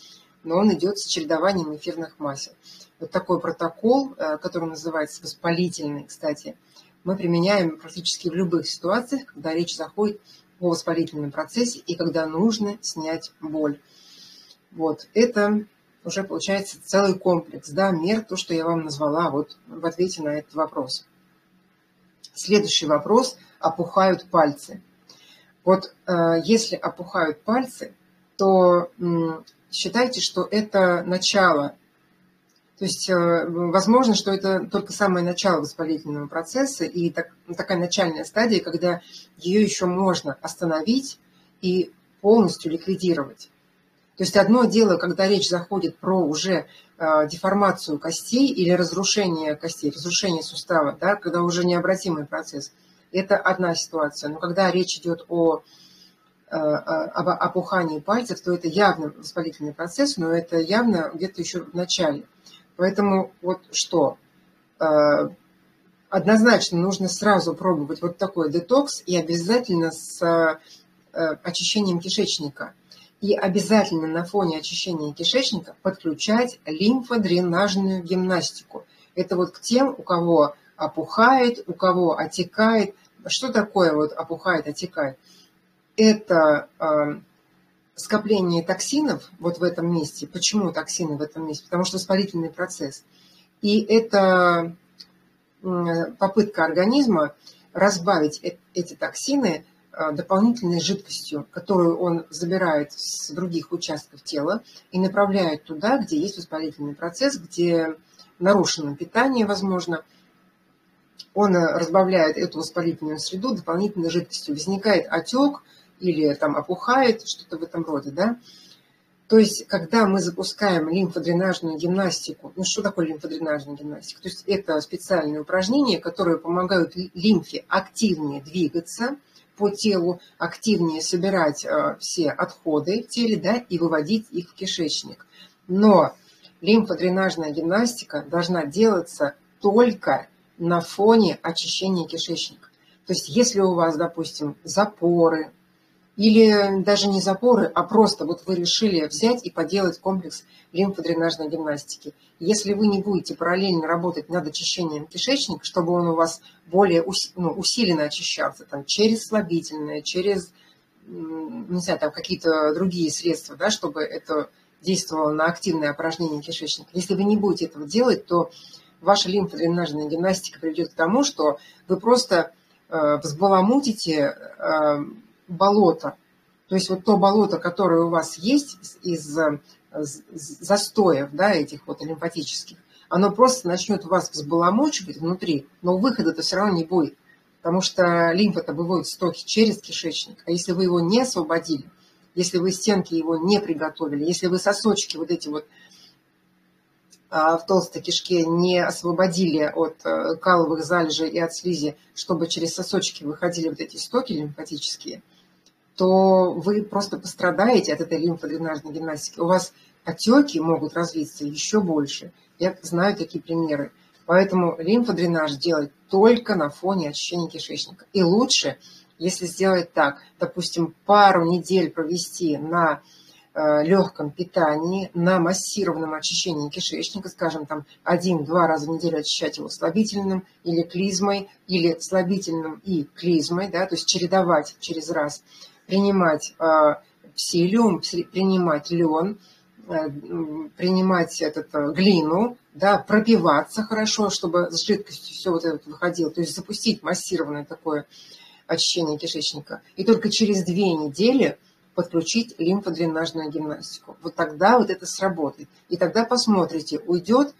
но он идет с чередованием эфирных масел. Вот такой протокол, который называется воспалительный, кстати, мы применяем практически в любых ситуациях, когда речь заходит о воспалительном процессе и когда нужно снять боль. Вот это уже получается целый комплекс, да, мер, то, что я вам назвала вот в ответе на этот вопрос. Следующий вопрос. Опухают пальцы. Вот если опухают пальцы, то считайте, что это начало. То есть возможно, что это только самое начало воспалительного процесса и так, такая начальная стадия, когда ее еще можно остановить и полностью ликвидировать. То есть одно дело, когда речь заходит про уже деформацию костей или разрушение костей, разрушение сустава, да, когда уже необратимый процесс. Это одна ситуация. Но когда речь идет о, об опухании пальцев, то это явно воспалительный процесс, но это явно где-то еще в начале. Поэтому вот что, однозначно нужно сразу пробовать вот такой детокс и обязательно с очищением кишечника. И обязательно на фоне очищения кишечника подключать лимфодренажную гимнастику. Это вот к тем, у кого опухает, у кого отекает. Что такое вот опухает, отекает? Это... скопление токсинов вот в этом месте. Почему токсины в этом месте? Потому что воспалительный процесс. И это попытка организма разбавить эти токсины дополнительной жидкостью, которую он забирает с других участков тела и направляет туда, где есть воспалительный процесс, где нарушено питание, возможно. Он разбавляет эту воспалительную среду дополнительной жидкостью. Возникает отек, или там опухает, что-то в этом роде, да. То есть, когда мы запускаем лимфодренажную гимнастику, ну что такое лимфодренажная гимнастика? То есть, это специальные упражнения, которые помогают лимфе активнее двигаться по телу, активнее собирать э, все отходы в теле, да, и выводить их в кишечник. Но лимфодренажная гимнастика должна делаться только на фоне очищения кишечника. То есть, если у вас, допустим, запоры, или даже не запоры, а просто вот вы решили взять и поделать комплекс лимфодренажной гимнастики. Если вы не будете параллельно работать над очищением кишечника, чтобы он у вас более усиленно очищался, там, через слабительное, через, не знаю, там какие-то другие средства, да, чтобы это действовало на активное опорожнение кишечника. Если вы не будете этого делать, то ваша лимфодренажная гимнастика приведет к тому, что вы просто э, взбаламутите... Э, болото. То есть вот то болото, которое у вас есть из застоев, да, этих вот лимфатических, оно просто начнет вас взбаламучивать внутри, но выхода-то все равно не будет, потому что лимфа-то выводится только через кишечник, а если вы его не освободили, если вы стенки его не приготовили, если вы сосочки вот эти вот в толстой кишке не освободили от каловых залежей и от слизи, чтобы через сосочки выходили вот эти стоки лимфатические, то вы просто пострадаете от этой лимфодренажной гимнастики. У вас отеки могут развиться еще больше. Я знаю такие примеры. Поэтому лимфодренаж делать только на фоне очищения кишечника. И лучше, если сделать так, допустим, пару недель провести на легком питании, на массированном очищении кишечника, скажем, там один-два раза в неделю очищать его слабительным или клизмой, или слабительным и клизмой, да, то есть чередовать через раз, принимать псилиум, принимать лен, принимать этот, глину, да, пропиваться хорошо, чтобы с жидкостью все вот это выходило, то есть запустить массированное такое очищение кишечника. И только через две недели подключить лимфодренажную гимнастику. Вот тогда вот это сработает. И тогда посмотрите, уйдет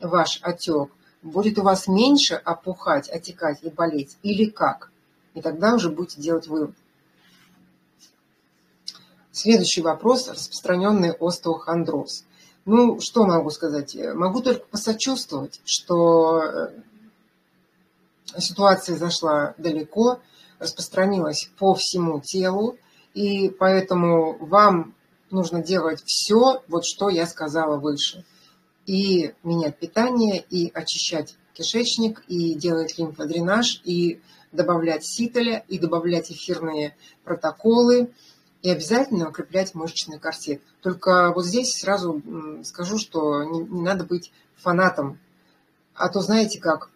ваш отек, будет у вас меньше опухать, отекать и болеть, или как. И тогда уже будете делать вывод. Следующий вопрос – распространенный остеохондроз. Ну, что могу сказать? Могу только посочувствовать, что ситуация зашла далеко, распространилась по всему телу, и поэтому вам нужно делать все, вот что я сказала выше. И менять питание, и очищать кишечник, и делать лимфодренаж, и добавлять сителя, и добавлять эфирные протоколы, и обязательно укреплять мышечный корсет. Только вот здесь сразу скажу, что не, не надо быть фанатом. А то знаете как?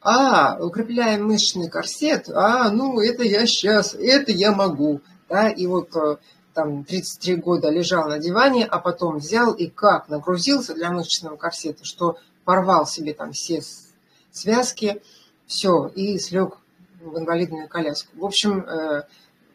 А, укрепляем мышечный корсет, а, ну это я сейчас, это я могу. Да, и вот там тридцать три года лежал на диване, а потом взял и как нагрузился для мышечного корсета, что порвал себе там все связки, все, и слег в инвалидную коляску. В общем,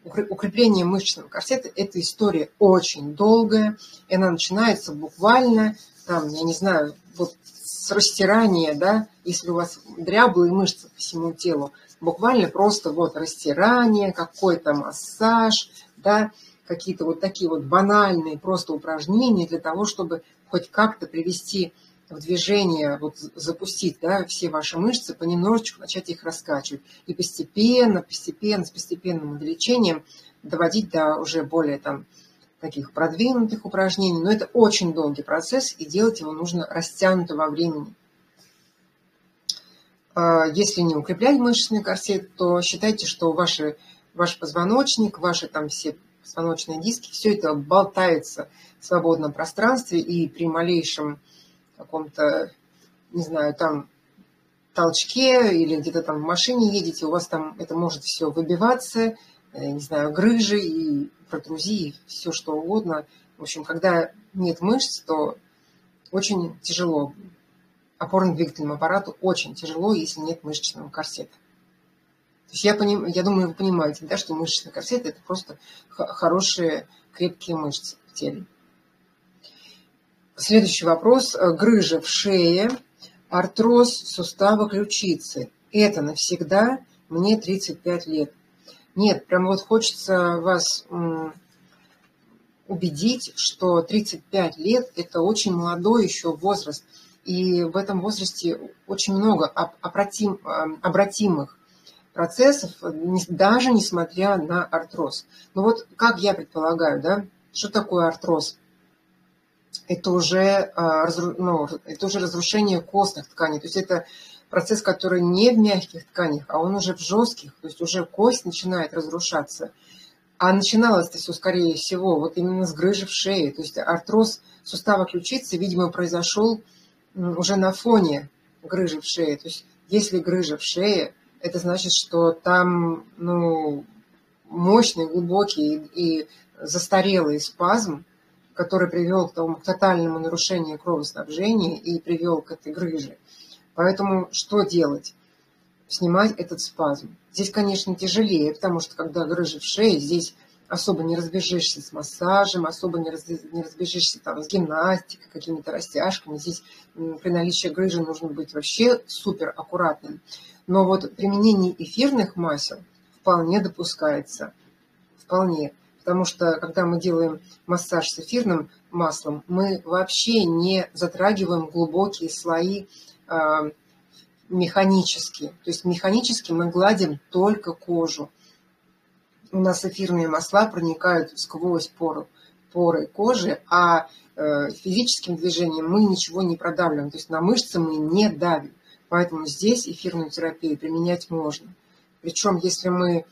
укрепление мышечного корсета – это история очень долгая, и она начинается буквально, там, я не знаю, вот с растирания, да, если у вас дряблые мышцы по всему телу, буквально просто вот растирание, какой-то массаж, да, какие-то вот такие вот банальные просто упражнения для того, чтобы хоть как-то привести в движение, вот запустить, да, все ваши мышцы, понемножечку начать их раскачивать. И постепенно, постепенно, с постепенным увеличением доводить до уже более там таких продвинутых упражнений. Но это очень долгий процесс, и делать его нужно растянуто во времени. Если не укреплять мышечный корсет, то считайте, что ваши, ваш позвоночник, ваши там все позвоночные диски, все это болтается в свободном пространстве, и при малейшем каком-то, не знаю, там толчке или где-то там в машине едете, у вас там это может все выбиваться, не знаю, грыжи и протрузии, все что угодно. В общем, когда нет мышц, то очень тяжело. Опорно-двигательному аппарату очень тяжело, если нет мышечного корсета. То есть я, поним... я думаю, вы понимаете, да, что мышечный корсет – это просто хорошие, крепкие мышцы в теле. Следующий вопрос. Грыжа в шее, артроз сустава ключицы. Это навсегда, мне тридцать пять лет. Нет, прям вот хочется вас убедить, что тридцать пять лет – это очень молодой еще возраст. И в этом возрасте очень много обратим, обратимых процессов, даже несмотря на артроз. Но вот как я предполагаю, да, что такое артроз? Это уже, ну, это уже разрушение костных тканей. То есть это процесс, который не в мягких тканях, а он уже в жестких. То есть уже кость начинает разрушаться. А начиналось-то все, скорее всего, вот именно с грыжи в шее. То есть артроз сустава ключицы, видимо, произошел уже на фоне грыжи в шее. То есть если грыжа в шее, это значит, что там, ну, мощный, глубокий и застарелый спазм, который привел к тому, к тотальному нарушению кровоснабжения и привел к этой грыже. Поэтому что делать? Снимать этот спазм. Здесь, конечно, тяжелее, потому что когда грыжа в шее, здесь особо не разбежишься с массажем, особо не разбежишься там, с гимнастикой, какими-то растяжками. Здесь при наличии грыжи нужно быть вообще супер аккуратным. Но вот применение эфирных масел вполне допускается. Вполне. Потому что, когда мы делаем массаж с эфирным маслом, мы вообще не затрагиваем глубокие слои э, механические. То есть механически мы гладим только кожу. У нас эфирные масла проникают сквозь поры, поры кожи, а э, физическим движением мы ничего не продавливаем. То есть на мышцы мы не давим. Поэтому здесь эфирную терапию применять можно. Причем, если мы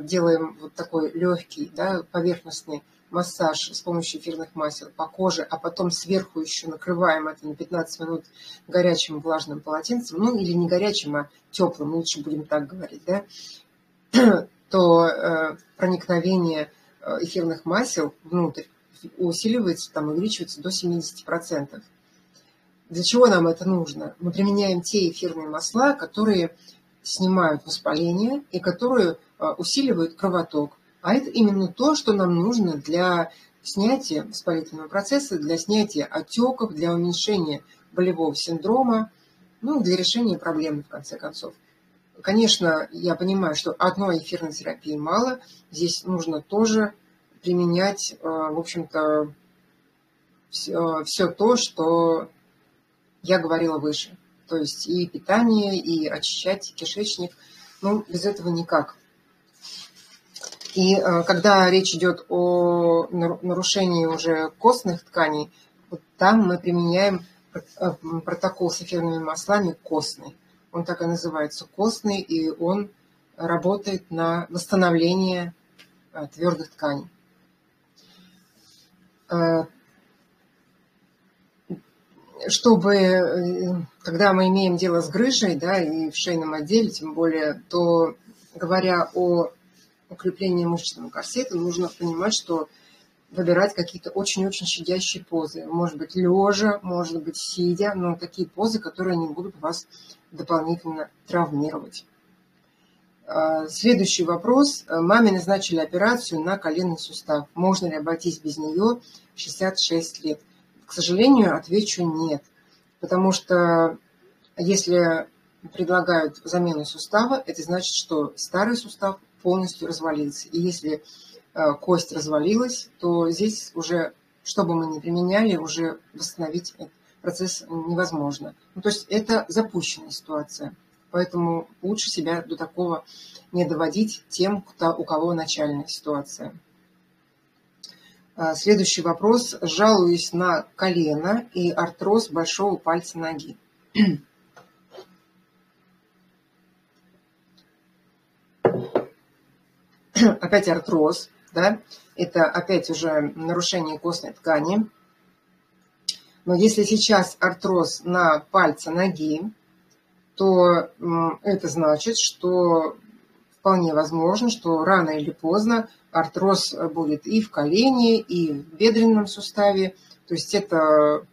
делаем вот такой легкий, да, поверхностный массаж с помощью эфирных масел по коже, а потом сверху еще накрываем это на пятнадцать минут горячим влажным полотенцем, ну или не горячим, а теплым, лучше будем так говорить, да, то э, проникновение эфирных масел внутрь усиливается, там, увеличивается до семидесяти процентов. Для чего нам это нужно? Мы применяем те эфирные масла, которые снимают воспаление и которые усиливают кровоток. А это именно то, что нам нужно для снятия воспалительного процесса, для снятия отеков, для уменьшения болевого синдрома, ну, для решения проблемы, в конце концов. Конечно, я понимаю, что одной эфирной терапии мало. Здесь нужно тоже применять, в общем-то, все, все то, что я говорила выше. То есть и питание, и очищать кишечник. Ну, без этого никак. И когда речь идет о нарушении уже костных тканей, вот там мы применяем протокол с эфирными маслами костный. Он так и называется костный, и он работает на восстановление твердых тканей. Чтобы, когда мы имеем дело с грыжей, да, и в шейном отделе, тем более, то, говоря о укреплении мышечного корсета, нужно понимать, что выбирать какие-то очень-очень щадящие позы. Может быть, лежа, может быть, сидя, но такие позы, которые не будут вас дополнительно травмировать. Следующий вопрос. Маме назначили операцию на коленный сустав. Можно ли обойтись без нее в шестьдесят шесть лет? К сожалению, отвечу нет, потому что если предлагают замену сустава, это значит, что старый сустав полностью развалился. И если кость развалилась, то здесь уже, что бы мы ни применяли, уже восстановить этот процесс невозможно. Ну, то есть это запущенная ситуация, поэтому лучше себя до такого не доводить тем, кто, у кого начальная ситуация. Следующий вопрос. Жалуюсь на колено и артроз большого пальца ноги. Опять артроз, да? Это опять уже нарушение костной ткани. Но если сейчас артроз на пальце ноги, то это значит, что вполне возможно, что рано или поздно артроз будет и в колене, и в бедренном суставе. То есть это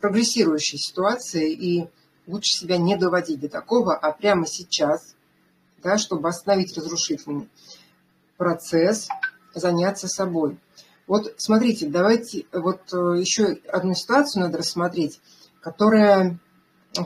прогрессирующая ситуация, и лучше себя не доводить до такого, а прямо сейчас, да, чтобы остановить разрушительный процесс, заняться собой. Вот смотрите, давайте вот еще одну ситуацию надо рассмотреть, которая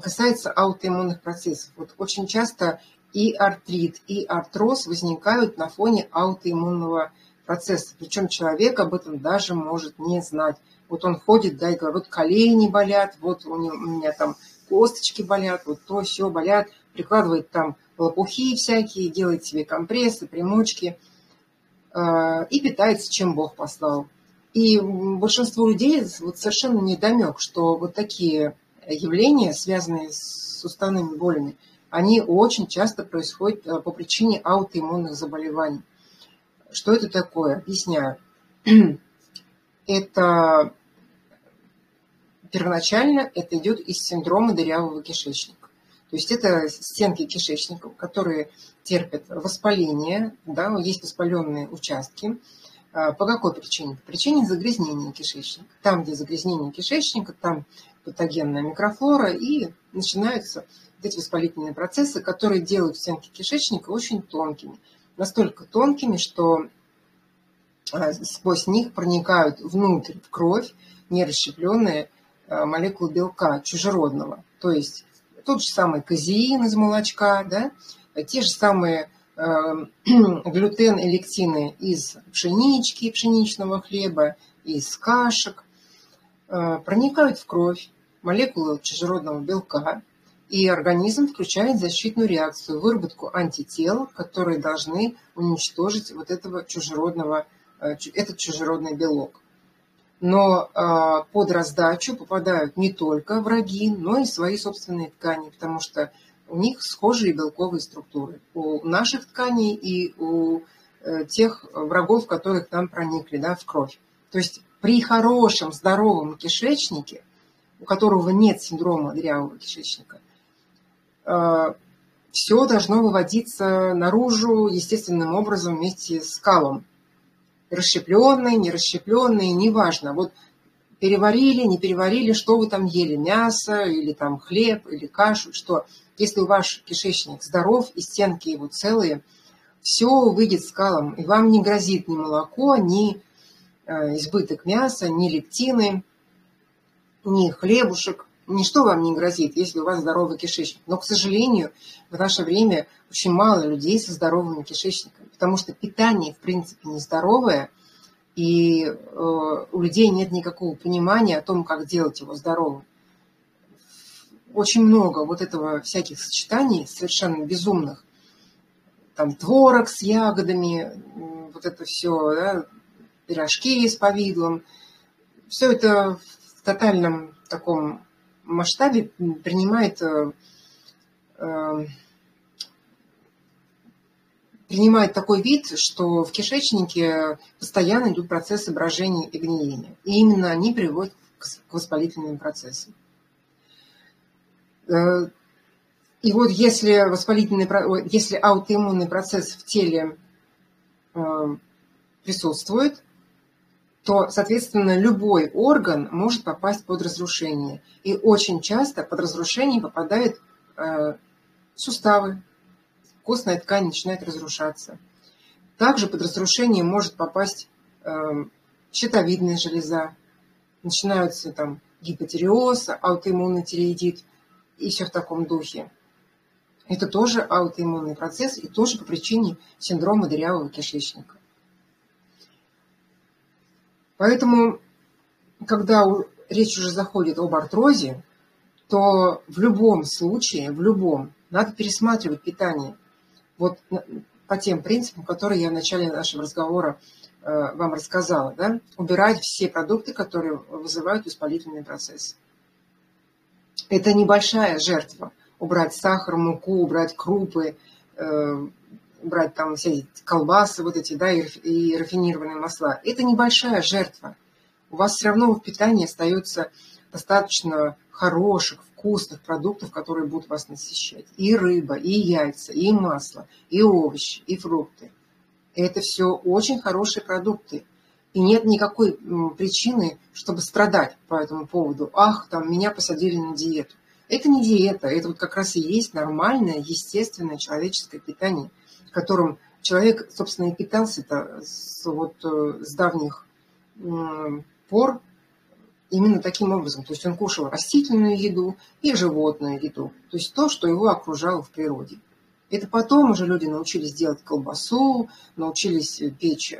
касается аутоиммунных процессов. Вот очень часто и артрит, и артроз возникают на фоне аутоиммунного процесса. Причем человек об этом даже может не знать. Вот он ходит, да, и говорит, вот колени болят, вот у меня, у меня там косточки болят, вот то, все болят. Прикладывает там лопухи всякие, делает себе компрессы, примочки. Э, и питается, чем Бог послал. И большинство людей вот совершенно недомек, что вот такие явления, связанные с суставными болями, они очень часто происходят по причине аутоиммунных заболеваний. Что это такое? Объясняю. Это первоначально это идет из синдрома дырявого кишечника. То есть это стенки кишечника, которые терпят воспаление, да, есть воспаленные участки. По какой причине? По причине загрязнения кишечника. Там, где загрязнение кишечника, там патогенная микрофлора, и начинаются эти воспалительные процессы, которые делают стенки кишечника очень тонкими. Настолько тонкими, что сквозь них проникают внутрь в кровь нерасщепленные молекулы белка чужеродного. То есть тот же самый казеин из молочка, да, те же самые глютен и лектины из пшенички, пшеничного хлеба, из кашек, проникают в кровь молекулы чужеродного белка, и организм включает защитную реакцию, выработку антител, которые должны уничтожить вот этого чужеродного, этот чужеродный белок. Но под раздачу попадают не только враги, но и свои собственные ткани, потому что у них схожие белковые структуры. У наших тканей и у тех врагов, которые к нам проникли, да, в кровь. То есть при хорошем, здоровом кишечнике, у которого нет синдрома дырявого кишечника, все должно выводиться наружу естественным образом вместе с калом. Расщепленный, не расщепленный, неважно. Вот переварили, не переварили, что вы там ели, мясо или там хлеб, или кашу, что... Если ваш кишечник здоров и стенки его целые, все выйдет с калом. И вам не грозит ни молоко, ни избыток мяса, ни лектины, ни хлебушек. Ничто вам не грозит, если у вас здоровый кишечник. Но, к сожалению, в наше время очень мало людей со здоровыми кишечниками, потому что питание, в принципе, нездоровое, и у людей нет никакого понимания о том, как делать его здоровым. Очень много вот этого всяких сочетаний совершенно безумных. Там творог с ягодами, вот это все, да, пирожки с повидлом. Все это в тотальном таком масштабе принимает, э, принимает такой вид, что в кишечнике постоянно идут процессы брожения и гниения. И именно они приводят к воспалительным процессам. И вот если, воспалительный, если аутоиммунный процесс в теле присутствует, то, соответственно, любой орган может попасть под разрушение. И очень часто под разрушение попадают суставы, костная ткань начинает разрушаться. Также под разрушение может попасть щитовидная железа, начинаются там гипотиреоз, аутоиммунный тиреоидит. И все в таком духе. Это тоже аутоиммунный процесс и тоже по причине синдрома дырявого кишечника. Поэтому, когда речь уже заходит об артрозе, то в любом случае, в любом, надо пересматривать питание. Вот по тем принципам, которые я в начале нашего разговора вам рассказала. Да? Убирать все продукты, которые вызывают воспалительные процессы. Это небольшая жертва. Убрать сахар, муку, убрать крупы, э, убрать там все колбасы вот эти, да, и, и рафинированные масла. Это небольшая жертва. У вас все равно в питании остается достаточно хороших, вкусных продуктов, которые будут вас насыщать. И рыба, и яйца, и масло, и овощи, и фрукты. Это все очень хорошие продукты. И нет никакой причины, чтобы страдать по этому поводу. Ах, там меня посадили на диету. Это не диета, это вот как раз и есть нормальное, естественное человеческое питание, которым человек, собственно, и питался-то с, вот, с давних пор именно таким образом. То есть он кушал растительную еду и животную еду. То есть то, что его окружало в природе. Это потом уже люди научились делать колбасу, научились печь...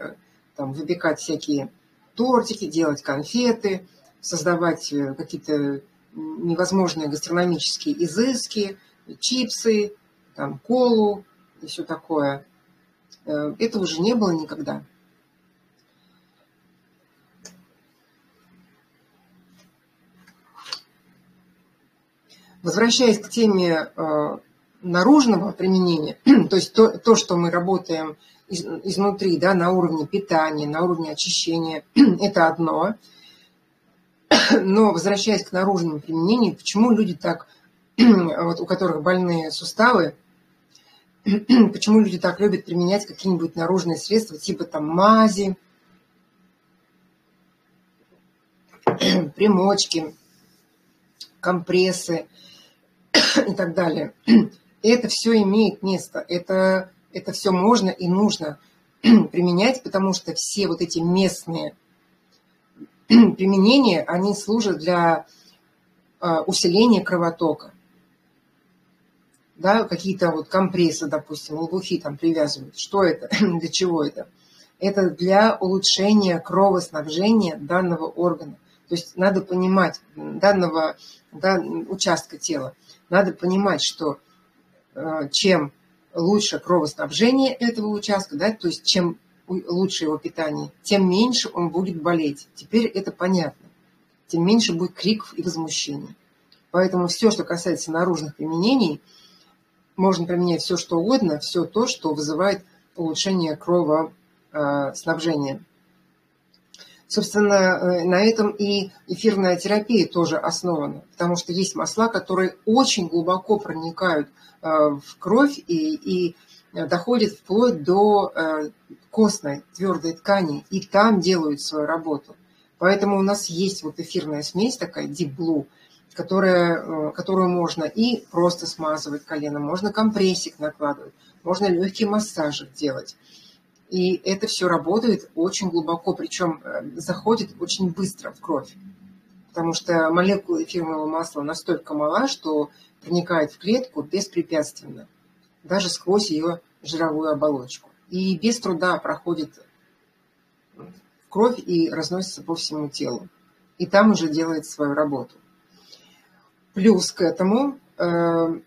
Там, выпекать всякие тортики, делать конфеты, создавать какие-то невозможные гастрономические изыски, чипсы, там, колу и все такое. Этого уже не было никогда. Возвращаясь к теме наружного применения, то есть то, то, что мы работаем изнутри, да, на уровне питания, на уровне очищения, это одно. Но возвращаясь к наружному применению, почему люди так, вот, у которых больные суставы, почему люди так любят применять какие-нибудь наружные средства, типа там мази, примочки, компрессы и так далее. Это все имеет место, это... Это все можно и нужно применять, потому что все вот эти местные применения, они служат для усиления кровотока. Да, какие-то вот компрессы, допустим, лопухи там привязывают. Что это? Для чего это? Это для улучшения кровоснабжения данного органа. То есть надо понимать, данного да, участка тела, надо понимать, что э, чем лучше кровоснабжение этого участка, да, то есть чем лучше его питание, тем меньше он будет болеть. Теперь это понятно. Тем меньше будет криков и возмущений. Поэтому все, что касается наружных применений, можно применять все, что угодно, все то, что вызывает улучшение кровоснабжения. Собственно, на этом и эфирная терапия тоже основана, потому что есть масла, которые очень глубоко проникают в кровь и, и доходят вплоть до костной твердой ткани, и там делают свою работу. Поэтому у нас есть вот эфирная смесь такая, Deep Blue, которая, которую можно и просто смазывать колено, можно компрессик накладывать, можно легкий массаж делать. И это все работает очень глубоко, причем заходит очень быстро в кровь, потому что молекула эфирного масла настолько мала, что проникает в клетку беспрепятственно, даже сквозь ее жировую оболочку. И без труда проходит в кровь и разносится по всему телу. И там уже делает свою работу. Плюс к этому э,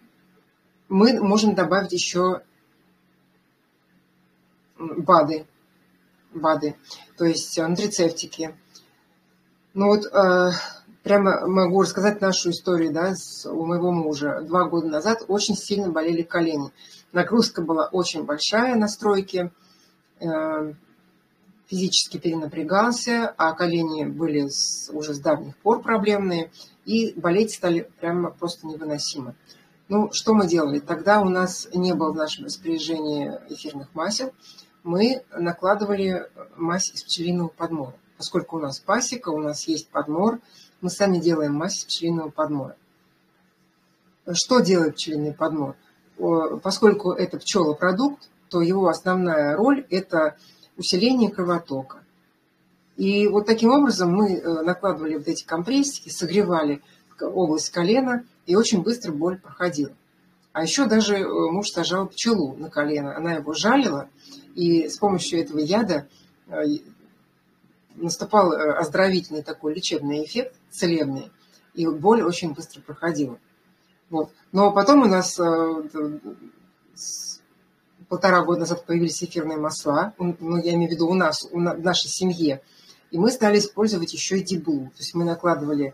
мы можем добавить еще БАДы, БАДы, то есть нутрицептики. Ну вот э, прямо могу рассказать нашу историю, да, с, у моего мужа. Два года назад очень сильно болели колени. Нагрузка была очень большая на стройке, э, физически перенапрягался, а колени были с, уже с давних пор проблемные. И болеть стали прямо просто невыносимо. Ну, что мы делали? Тогда у нас не было в нашем распоряжении эфирных масел. Мы накладывали мазь из пчелиного подмора. Поскольку у нас пасека, у нас есть подмор, мы сами делаем мазь из пчелиного подмора. Что делает пчелиный подмор? Поскольку это пчелопродукт, то его основная роль – это усиление кровотока. И вот таким образом мы накладывали вот эти компрессики, согревали область колена, и очень быстро боль проходила. А еще даже муж сажал пчелу на колено, она его жалила, и с помощью этого яда наступал оздоровительный такой лечебный эффект, целебный, и боль очень быстро проходила. Вот. Но потом у нас полтора года назад появились эфирные масла, ну, я имею в виду у нас, у на, в нашей семье. И мы стали использовать еще и Deep Blue. То есть мы накладывали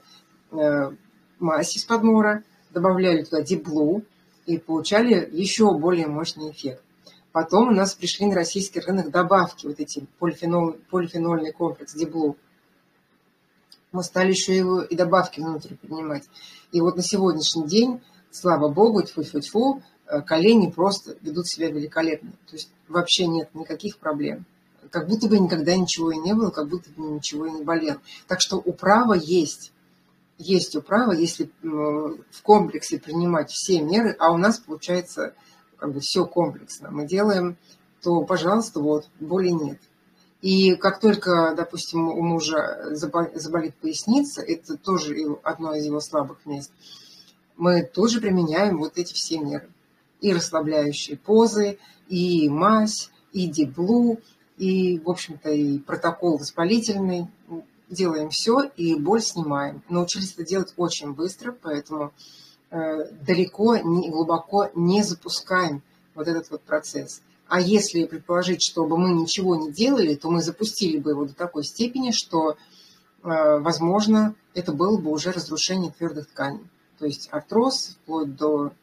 э, мазь из подмора, добавляли туда Deep Blue и получали еще более мощный эффект. Потом у нас пришли на российский рынок добавки, вот эти полифенол, полифенольный комплекс Deep Blue. Мы стали еще его и добавки внутрь принимать. И вот на сегодняшний день, слава богу, тьфу-тьфу-тьфу, колени просто ведут себя великолепно. То есть вообще нет никаких проблем. Как будто бы никогда ничего и не было, как будто бы ничего и не болело. Так что управа есть. Есть управа, если в комплексе принимать все меры, а у нас получается как бы все комплексно. Мы делаем, то, пожалуйста, вот, боли нет. И как только, допустим, у мужа заболит поясница, это тоже одно из его слабых мест, мы тоже применяем вот эти все меры. И расслабляющие позы, и мазь, и Deep Blue, и, в общем-то, и протокол воспалительный. Делаем все, и боль снимаем. Научились это делать очень быстро, поэтому э, далеко, не, глубоко не запускаем вот этот вот процесс. А если предположить, чтобы мы ничего не делали, то мы запустили бы его до такой степени, что, э, возможно, это было бы уже разрушение твердых тканей. То есть артроз вплоть до...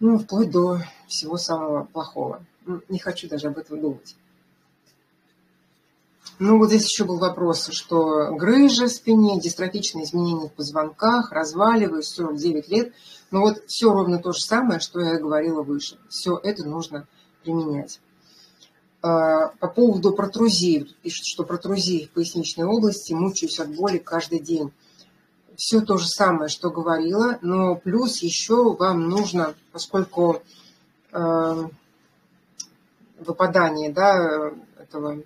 Ну, вплоть до всего самого плохого. Не хочу даже об этом думать. Ну, вот здесь еще был вопрос, что грыжа в спине, дистрофичные изменения в позвонках, разваливаюсь, сорок девять лет. Но вот все ровно то же самое, что я говорила выше. Все это нужно применять. По поводу протрузии. Пишут, что протрузии в поясничной области, мучаюсь от боли каждый день. Все то же самое, что говорила, но плюс еще вам нужно, поскольку э, выпадание, да, этого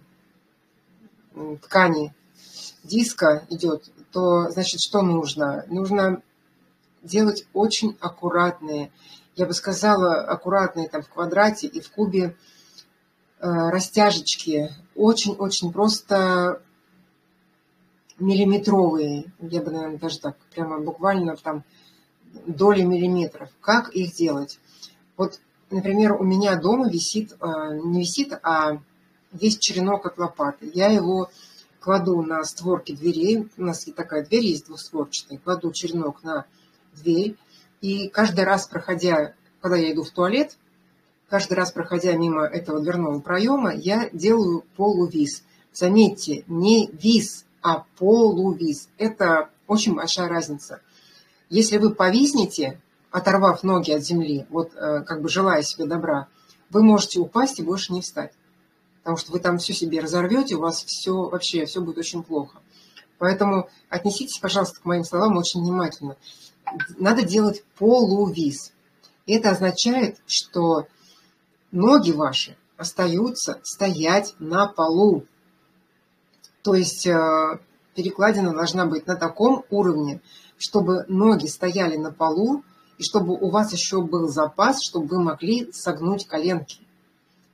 ткани диска идет, то, значит, что нужно? Нужно делать очень аккуратные, я бы сказала, аккуратные там в квадрате и в кубе э, растяжечки, очень-очень просто миллиметровые, я бы, наверное, даже так, прямо буквально там доли миллиметров. Как их делать? Вот, например, у меня дома висит, э, не висит, а весь черенок от лопаты. Я его кладу на створки дверей, у нас такая дверь есть двухстворчатая, кладу черенок на дверь, и каждый раз проходя, когда я иду в туалет, каждый раз проходя мимо этого дверного проема, я делаю полувис. Заметьте, не вис, а полувис. Это очень большая разница. Если вы повиснете, оторвав ноги от земли, вот как бы желая себе добра, вы можете упасть и больше не встать. Потому что вы там все себе разорвете, у вас все вообще все будет очень плохо. Поэтому отнеситесь, пожалуйста, к моим словам очень внимательно. Надо делать полувис. Это означает, что ноги ваши остаются стоять на полу. То есть перекладина должна быть на таком уровне, чтобы ноги стояли на полу, и чтобы у вас еще был запас, чтобы вы могли согнуть коленки.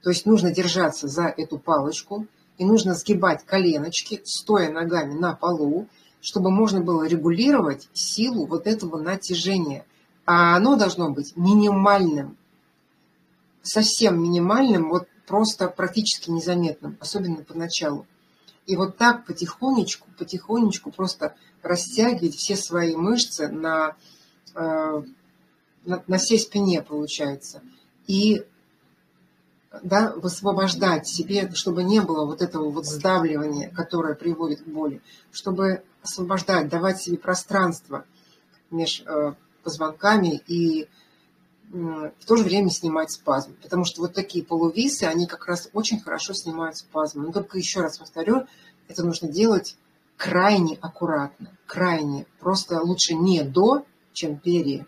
То есть нужно держаться за эту палочку, и нужно сгибать коленочки, стоя ногами на полу, чтобы можно было регулировать силу вот этого натяжения. А оно должно быть минимальным, совсем минимальным, вот просто практически незаметным, особенно поначалу. И вот так потихонечку, потихонечку просто растягивать все свои мышцы на, на, на всей спине, получается. И да, высвобождать себе, чтобы не было вот этого вот сдавливания, которое приводит к боли, чтобы освобождать, давать себе пространство между позвонками и в то же время снимать спазм. Потому что вот такие полувисы, они как раз очень хорошо снимают спазмы. Но только еще раз повторю, это нужно делать крайне аккуратно, крайне. Просто лучше не до, чем перья.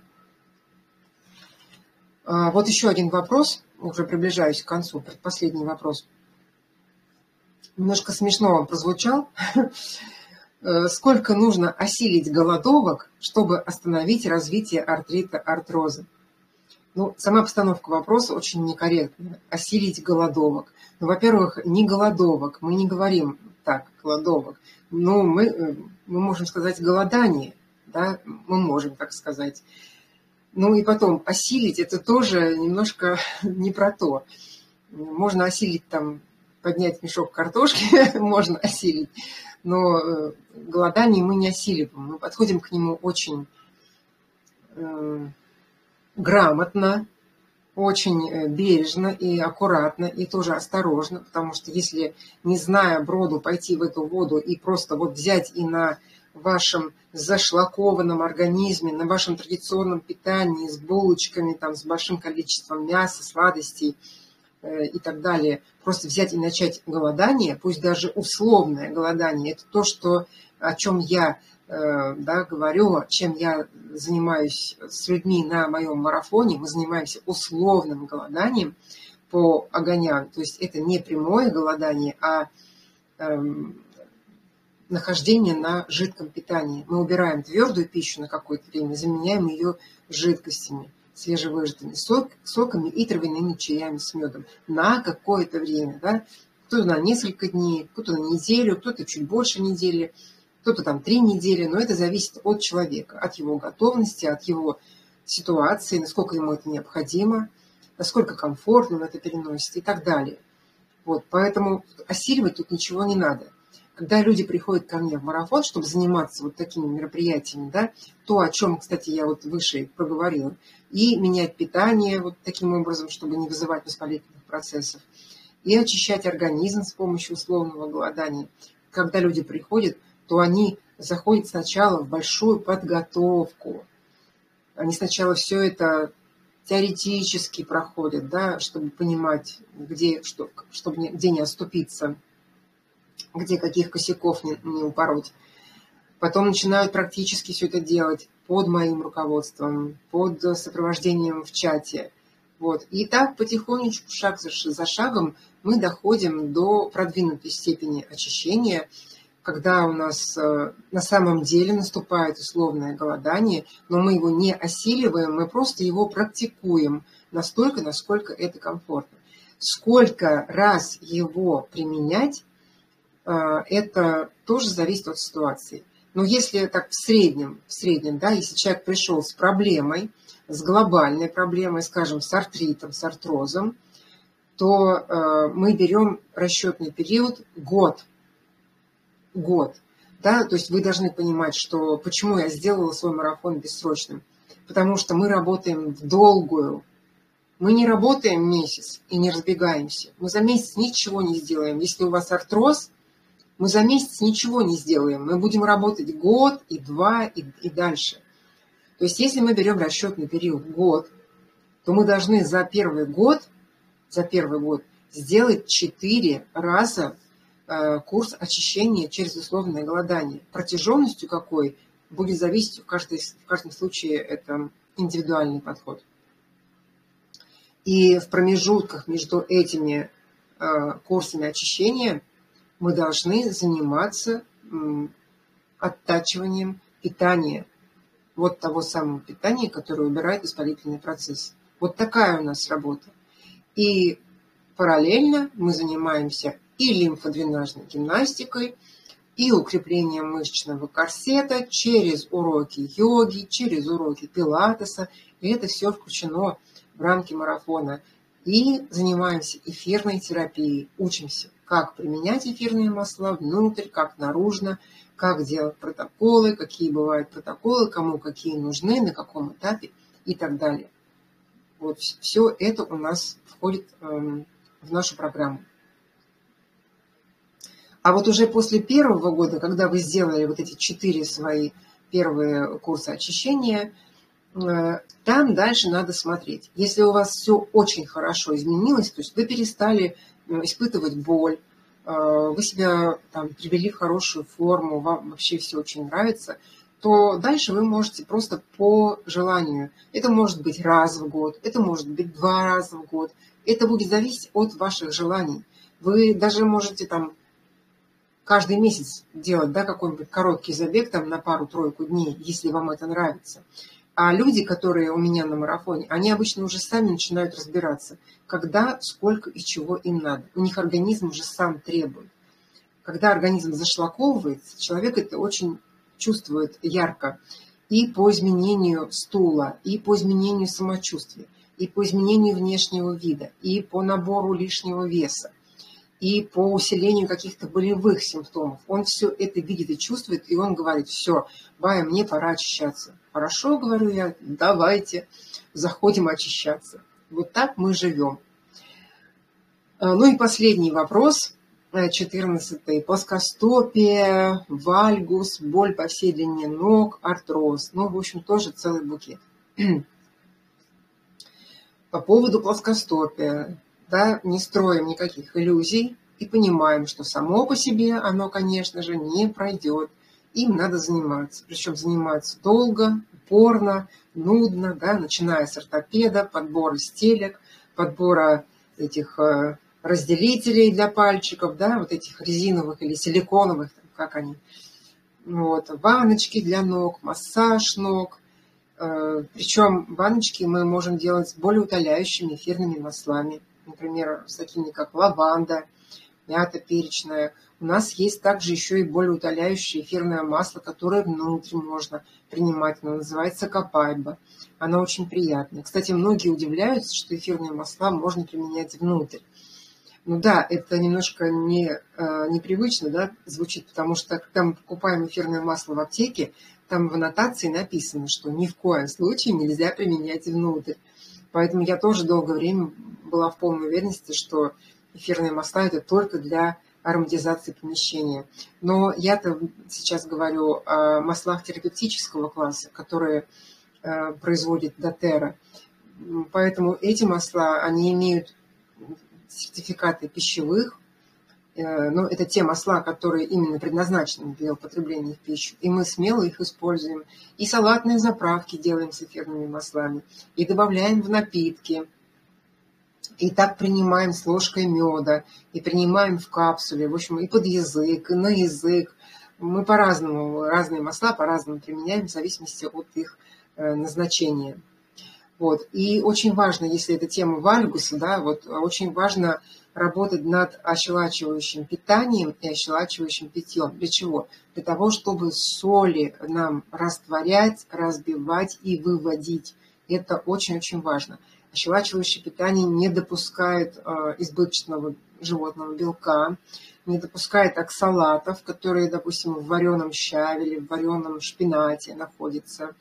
Вот еще один вопрос. Уже приближаюсь к концу, предпоследний вопрос. Немножко смешно вам прозвучал. Сколько нужно осилить голодовок, чтобы остановить развитие артрита, артроза? Ну, сама постановка вопроса очень некорректная. Осилить голодовок. Ну, во-первых, не голодовок, мы не говорим так, голодовок. Но мы, мы можем сказать голодание, да, мы можем так сказать. Ну и потом, осилить – это тоже немножко не про то. Можно осилить, там, поднять мешок картошки, можно осилить, но голодание мы не осиливаем. Мы подходим к нему очень э, грамотно, очень бережно и аккуратно, и тоже осторожно, потому что если, не зная броду, пойти в эту воду и просто вот взять и на вашем зашлакованном организме, на вашем традиционном питании с булочками, там, с большим количеством мяса, сладостей э, и так далее. Просто взять и начать голодание, пусть даже условное голодание, это то, что, о чем я э, да, говорю, чем я занимаюсь с людьми на моем марафоне. Мы занимаемся условным голоданием по Оганян. То есть это не прямое голодание, а э, нахождение на жидком питании. Мы убираем твердую пищу на какое-то время, заменяем ее жидкостями, свежевыжатыми сок, соками и травяными чаями с медом на какое-то время. Да? Кто-то на несколько дней, кто-то на неделю, кто-то чуть больше недели, кто-то там три недели. Но это зависит от человека, от его готовности, от его ситуации, насколько ему это необходимо, насколько комфортно он это переносит и так далее. Вот, поэтому осиливать тут ничего не надо. Когда люди приходят ко мне в марафон, чтобы заниматься вот такими мероприятиями, да, то, о чем, кстати, я вот выше проговорила, и менять питание вот таким образом, чтобы не вызывать воспалительных процессов, и очищать организм с помощью условного голодания. Когда люди приходят, то они заходят сначала в большую подготовку. Они сначала все это теоретически проходят, да, чтобы понимать, где, что, чтобы, где не оступиться, где каких косяков не, не упороть. Потом начинают практически все это делать под моим руководством, под сопровождением в чате, Вот. И так потихонечку, шаг за шагом, мы доходим до продвинутой степени очищения, когда у нас на самом деле наступает условное голодание, но мы его не осиливаем, мы просто его практикуем настолько, насколько это комфортно. Сколько раз его применять, это тоже зависит от ситуации. Но если так в среднем, в среднем, да, если человек пришел с проблемой, с глобальной проблемой, скажем, с артритом, с артрозом, то мы берем расчетный период год. Год. Да? То есть вы должны понимать, что почему я сделала свой марафон бессрочным. Потому что мы работаем в долгую. Мы не работаем месяц и не разбегаемся. Мы за месяц ничего не сделаем. Если у вас артроз, мы за месяц ничего не сделаем. Мы будем работать год и два и, и дальше. То есть если мы берем расчетный период год, то мы должны за первый год, за первый год сделать четыре раза курс очищения через условное голодание. Протяженностью какой будет зависеть, в, каждой, в каждом случае это индивидуальный подход. И в промежутках между этими курсами очищения мы должны заниматься оттачиванием питания. Вот того самого питания, которое убирает воспалительный процесс. Вот такая у нас работа. И параллельно мы занимаемся и лимфодренажной гимнастикой, и укреплением мышечного корсета через уроки йоги, через уроки пилатеса. И это все включено в рамки марафона. И занимаемся эфирной терапией. Учимся, как применять эфирные масла внутрь, как наружно, как делать протоколы, какие бывают протоколы, кому какие нужны, на каком этапе и так далее. Вот все это у нас входит в нашу программу. А вот уже после первого года, когда вы сделали вот эти четыре свои первые курсы очищения, там дальше надо смотреть. Если у вас все очень хорошо изменилось, то есть вы перестали испытывать боль, вы себя там привели в хорошую форму, вам вообще все очень нравится, то дальше вы можете просто по желанию. Это может быть раз в год, это может быть два раза в год. Это будет зависеть от ваших желаний. Вы даже можете там каждый месяц делать, да, какой-нибудь короткий забег там, на пару-тройку дней, если вам это нравится. А люди, которые у меня на марафоне, они обычно уже сами начинают разбираться, когда, сколько и чего им надо. У них организм уже сам требует. Когда организм зашлаковывается, человек это очень чувствует ярко. И по изменению стула, и по изменению самочувствия, и по изменению внешнего вида, и по набору лишнего веса, и по усилению каких-то болевых симптомов. Он все это видит и чувствует, и он говорит: все, Бая, мне пора очищаться. Хорошо, говорю я, давайте, заходим очищаться. Вот так мы живем. Ну и последний вопрос, четырнадцатый. Плоскостопие, вальгус, боль по всей длине ног, артроз. Ну, в общем, тоже целый букет. По поводу плоскостопия. Да, не строим никаких иллюзий и понимаем, что само по себе оно, конечно же, не пройдет. Им надо заниматься. Причем заниматься долго, упорно, нудно, да, начиная с ортопеда, подбора стелек, подбора этих разделителей для пальчиков, да, вот этих резиновых или силиконовых, как они. Вот, ванночки для ног, массаж ног. Причем ванночки мы можем делать с болеутоляющими эфирными маслами. Например, с такими, как лаванда, мята перечная. У нас есть также еще и болеутоляющее эфирное масло, которое внутрь можно принимать. Оно называется капайба. Оно очень приятное. Кстати, многие удивляются, что эфирные масла можно применять внутрь. Ну да, это немножко не, непривычно, да, звучит, потому что когда мы покупаем эфирное масло в аптеке, там в аннотации написано, что ни в коем случае нельзя применять внутрь. Поэтому я тоже долгое время была в полной уверенности, что эфирные масла – это только для ароматизации помещения. Но я-то сейчас говорю о маслах терапевтического класса, которые производит дотерра. Поэтому эти масла, они имеют сертификаты пищевых, но это те масла, которые именно предназначены для употребления в пищу. И мы смело их используем. И салатные заправки делаем с эфирными маслами. И добавляем в напитки. И так принимаем с ложкой меда, и принимаем в капсуле, в общем, и под язык, и на язык. Мы по-разному, разные масла по-разному применяем в зависимости от их назначения. Вот. И очень важно, если это тема вальгуса, да, вот, очень важно работать над ощелачивающим питанием и ощелачивающим питьем. Для чего? Для того, чтобы соли нам растворять, разбивать и выводить. Это очень-очень важно. Ощелачивающее питание не допускает избыточного животного белка, не допускает оксалатов, которые, допустим, в вареном щавеле, в вареном шпинате находятся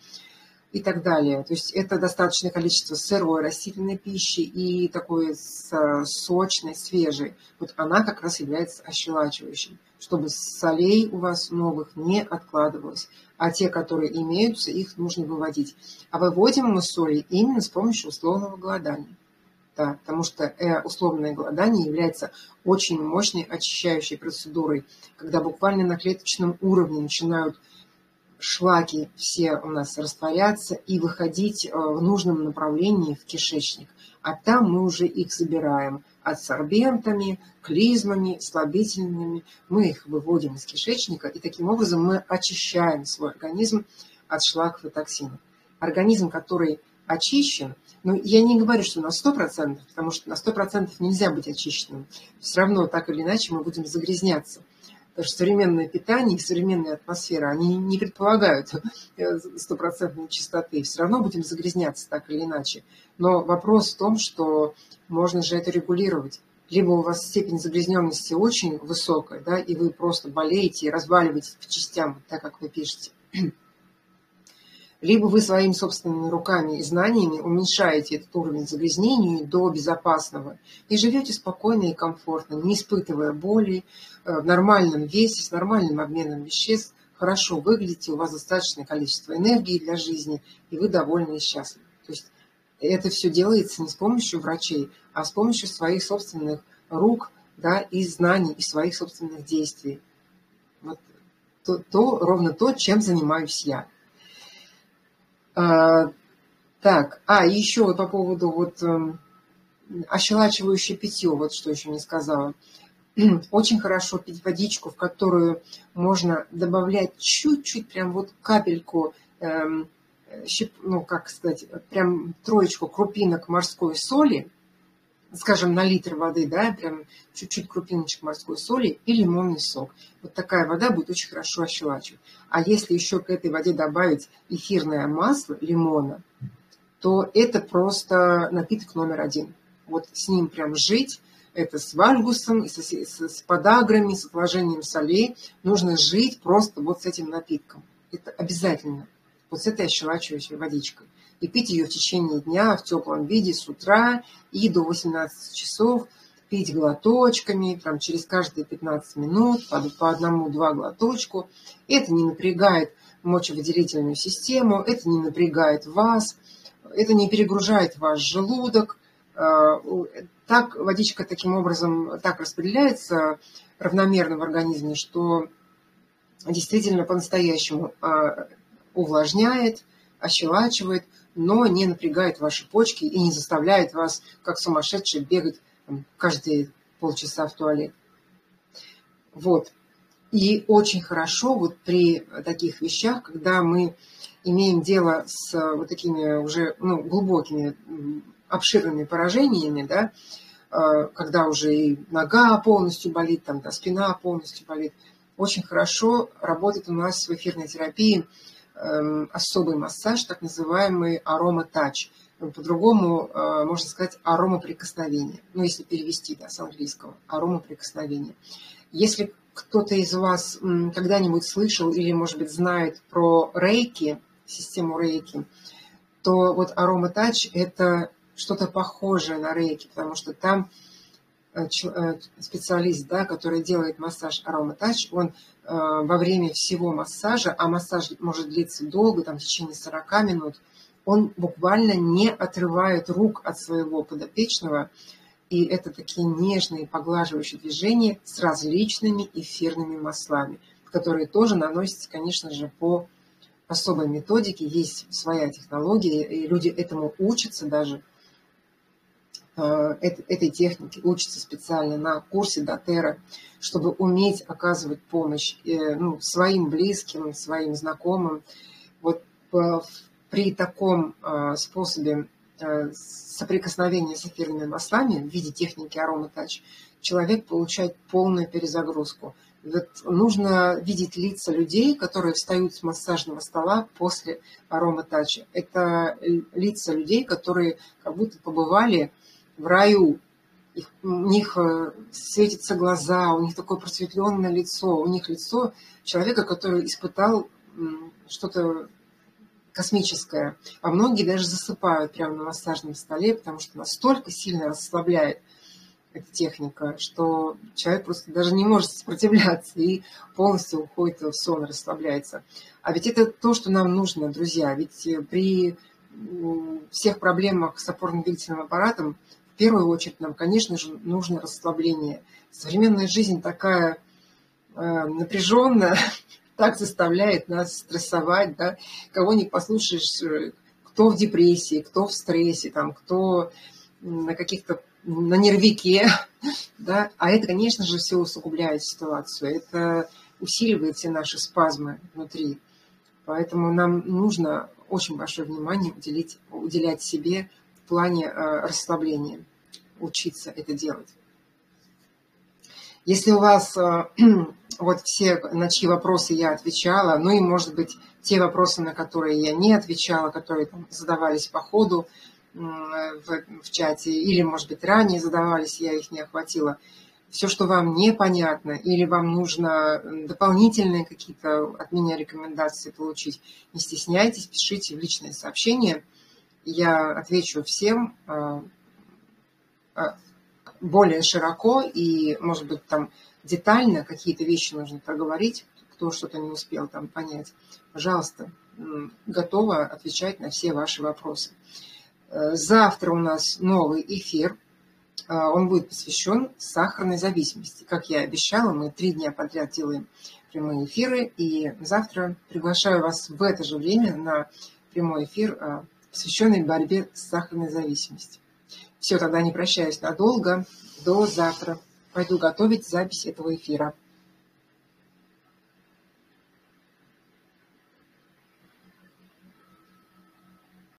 и так далее. То есть это достаточное количество сырой растительной пищи и такой сочной, свежей. Вот она как раз является ощелачивающей, чтобы солей у вас новых не откладывалось. А те, которые имеются, их нужно выводить. А выводим мы соли именно с помощью условного голодания. Да, потому что условное голодание является очень мощной очищающей процедурой, когда буквально на клеточном уровне начинают шлаки все у нас растворяться и выходить в нужном направлении в кишечник. А там мы уже их забираем адсорбентами, клизмами, слабительными. Мы их выводим из кишечника, и таким образом мы очищаем свой организм от шлаков и токсинов. Организм, который очищен, но я не говорю, что на сто процентов, потому что на сто процентов нельзя быть очищенным. Все равно так или иначе мы будем загрязняться. Потому что современное питание и современная атмосфера, они не предполагают стопроцентной чистоты. Все равно будем загрязняться так или иначе. Но вопрос в том, что можно же это регулировать. Либо у вас степень загрязненности очень высокая, да, и вы просто болеете и разваливаетесь по частям, так как вы пишете. Либо вы своими собственными руками и знаниями уменьшаете этот уровень загрязнения до безопасного и живете спокойно и комфортно, не испытывая боли, в нормальном весе, с нормальным обменом веществ, хорошо выглядите, у вас достаточное количество энергии для жизни, и вы довольны и счастливы. То есть это все делается не с помощью врачей, а с помощью своих собственных рук, да, и знаний, и своих собственных действий. Вот то, то, ровно то, чем занимаюсь я. Так, а еще вот по поводу вот ощелачивающее питье, вот что еще не сказала. Очень хорошо пить водичку, в которую можно добавлять чуть-чуть, прям вот капельку, ну как сказать, прям троечку крупинок морской соли, скажем, на литр воды, да, прям чуть-чуть крупиночек морской соли и лимонный сок. Вот такая вода будет очень хорошо ощелачивать. А если еще к этой воде добавить эфирное масло лимона, то это просто напиток номер один. Вот с ним прям жить, это с вальгусом, и со, с подаграми, с отложением солей. Нужно жить просто вот с этим напитком. Это обязательно. Вот с этой ощелачивающей водичкой. И пить ее в течение дня в теплом виде с утра и до восемнадцати часов. Пить глоточками, прям через каждые пятнадцать минут, по, по одному-два глоточку. Это не напрягает мочевыделительную систему, это не напрягает вас, это не перегружает ваш желудок. Так водичка таким образом так распределяется равномерно в организме, что действительно по-настоящему увлажняет, ощелачивает, но не напрягает ваши почки и не заставляет вас, как сумасшедшие, бегать каждые полчаса в туалет. Вот. И очень хорошо вот при таких вещах, когда мы имеем дело с вот такими уже, ну, глубокими, обширными поражениями, да, когда уже и нога полностью болит, там, да, спина полностью болит, очень хорошо работает у нас в эфирной терапии особый массаж, так называемый ароматач. По-другому можно сказать аромаприкосновение. Ну, если перевести, да, с английского. Аромаприкосновение. Если кто-то из вас когда-нибудь слышал или, может быть, знает про рейки, систему рейки, то вот ароматач – это что-то похожее на рейки, потому что там специалист, да, который делает массаж ароматач, он э, во время всего массажа, а массаж может длиться долго, там, в течение сорока минут, он буквально не отрывает рук от своего подопечного, и это такие нежные поглаживающие движения с различными эфирными маслами, которые тоже наносятся, конечно же, по особой методике, есть своя технология, и люди этому учатся даже. этой техники, учится специально на курсе дотерра, чтобы уметь оказывать помощь ну, своим близким, своим знакомым. Вот при таком способе соприкосновения с эфирными маслами в виде техники ароматач человек получает полную перезагрузку. Вот нужно видеть лица людей, которые встают с массажного стола после ароматача. Это лица людей, которые как будто побывали в раю. Их, у них светятся глаза, у них такое просветленное лицо, у них лицо человека, который испытал что-то космическое. А многие даже засыпают прямо на массажном столе, потому что настолько сильно расслабляет эта техника, что человек просто даже не может сопротивляться и полностью уходит в сон, расслабляется. А ведь это то, что нам нужно, друзья. Ведь при всех проблемах с опорно-двигательным аппаратом в первую очередь нам, конечно же, нужно расслабление. Современная жизнь такая э, напряженная, так заставляет нас стрессовать, да? Кого не послушаешь, кто в депрессии, кто в стрессе, там, кто на каких-то на нервике, да, а это, конечно же, все усугубляет ситуацию, это усиливает все наши спазмы внутри, поэтому нам нужно очень большое внимание уделить, уделять себе в плане э, расслабления, учиться это делать. Если у вас э, вот все, на чьи вопросы я отвечала, ну и, может быть, те вопросы, на которые я не отвечала, которые там, задавались по ходу, В, в чате, или, может быть, ранее задавались, я их не охватила. Все, что вам непонятно, или вам нужно дополнительные какие-то от меня рекомендации получить, не стесняйтесь, пишите в личные сообщения. Я отвечу всем более широко и, может быть, там детально какие-то вещи нужно проговорить, кто что-то не успел там понять. Пожалуйста, готова отвечать на все ваши вопросы. Завтра у нас новый эфир, он будет посвящен сахарной зависимости. Как я и обещала, мы три дня подряд делаем прямые эфиры, и завтра приглашаю вас в это же время на прямой эфир, посвященный борьбе с сахарной зависимостью. Все, тогда не прощаюсь надолго, до завтра. Пойду готовить запись этого эфира.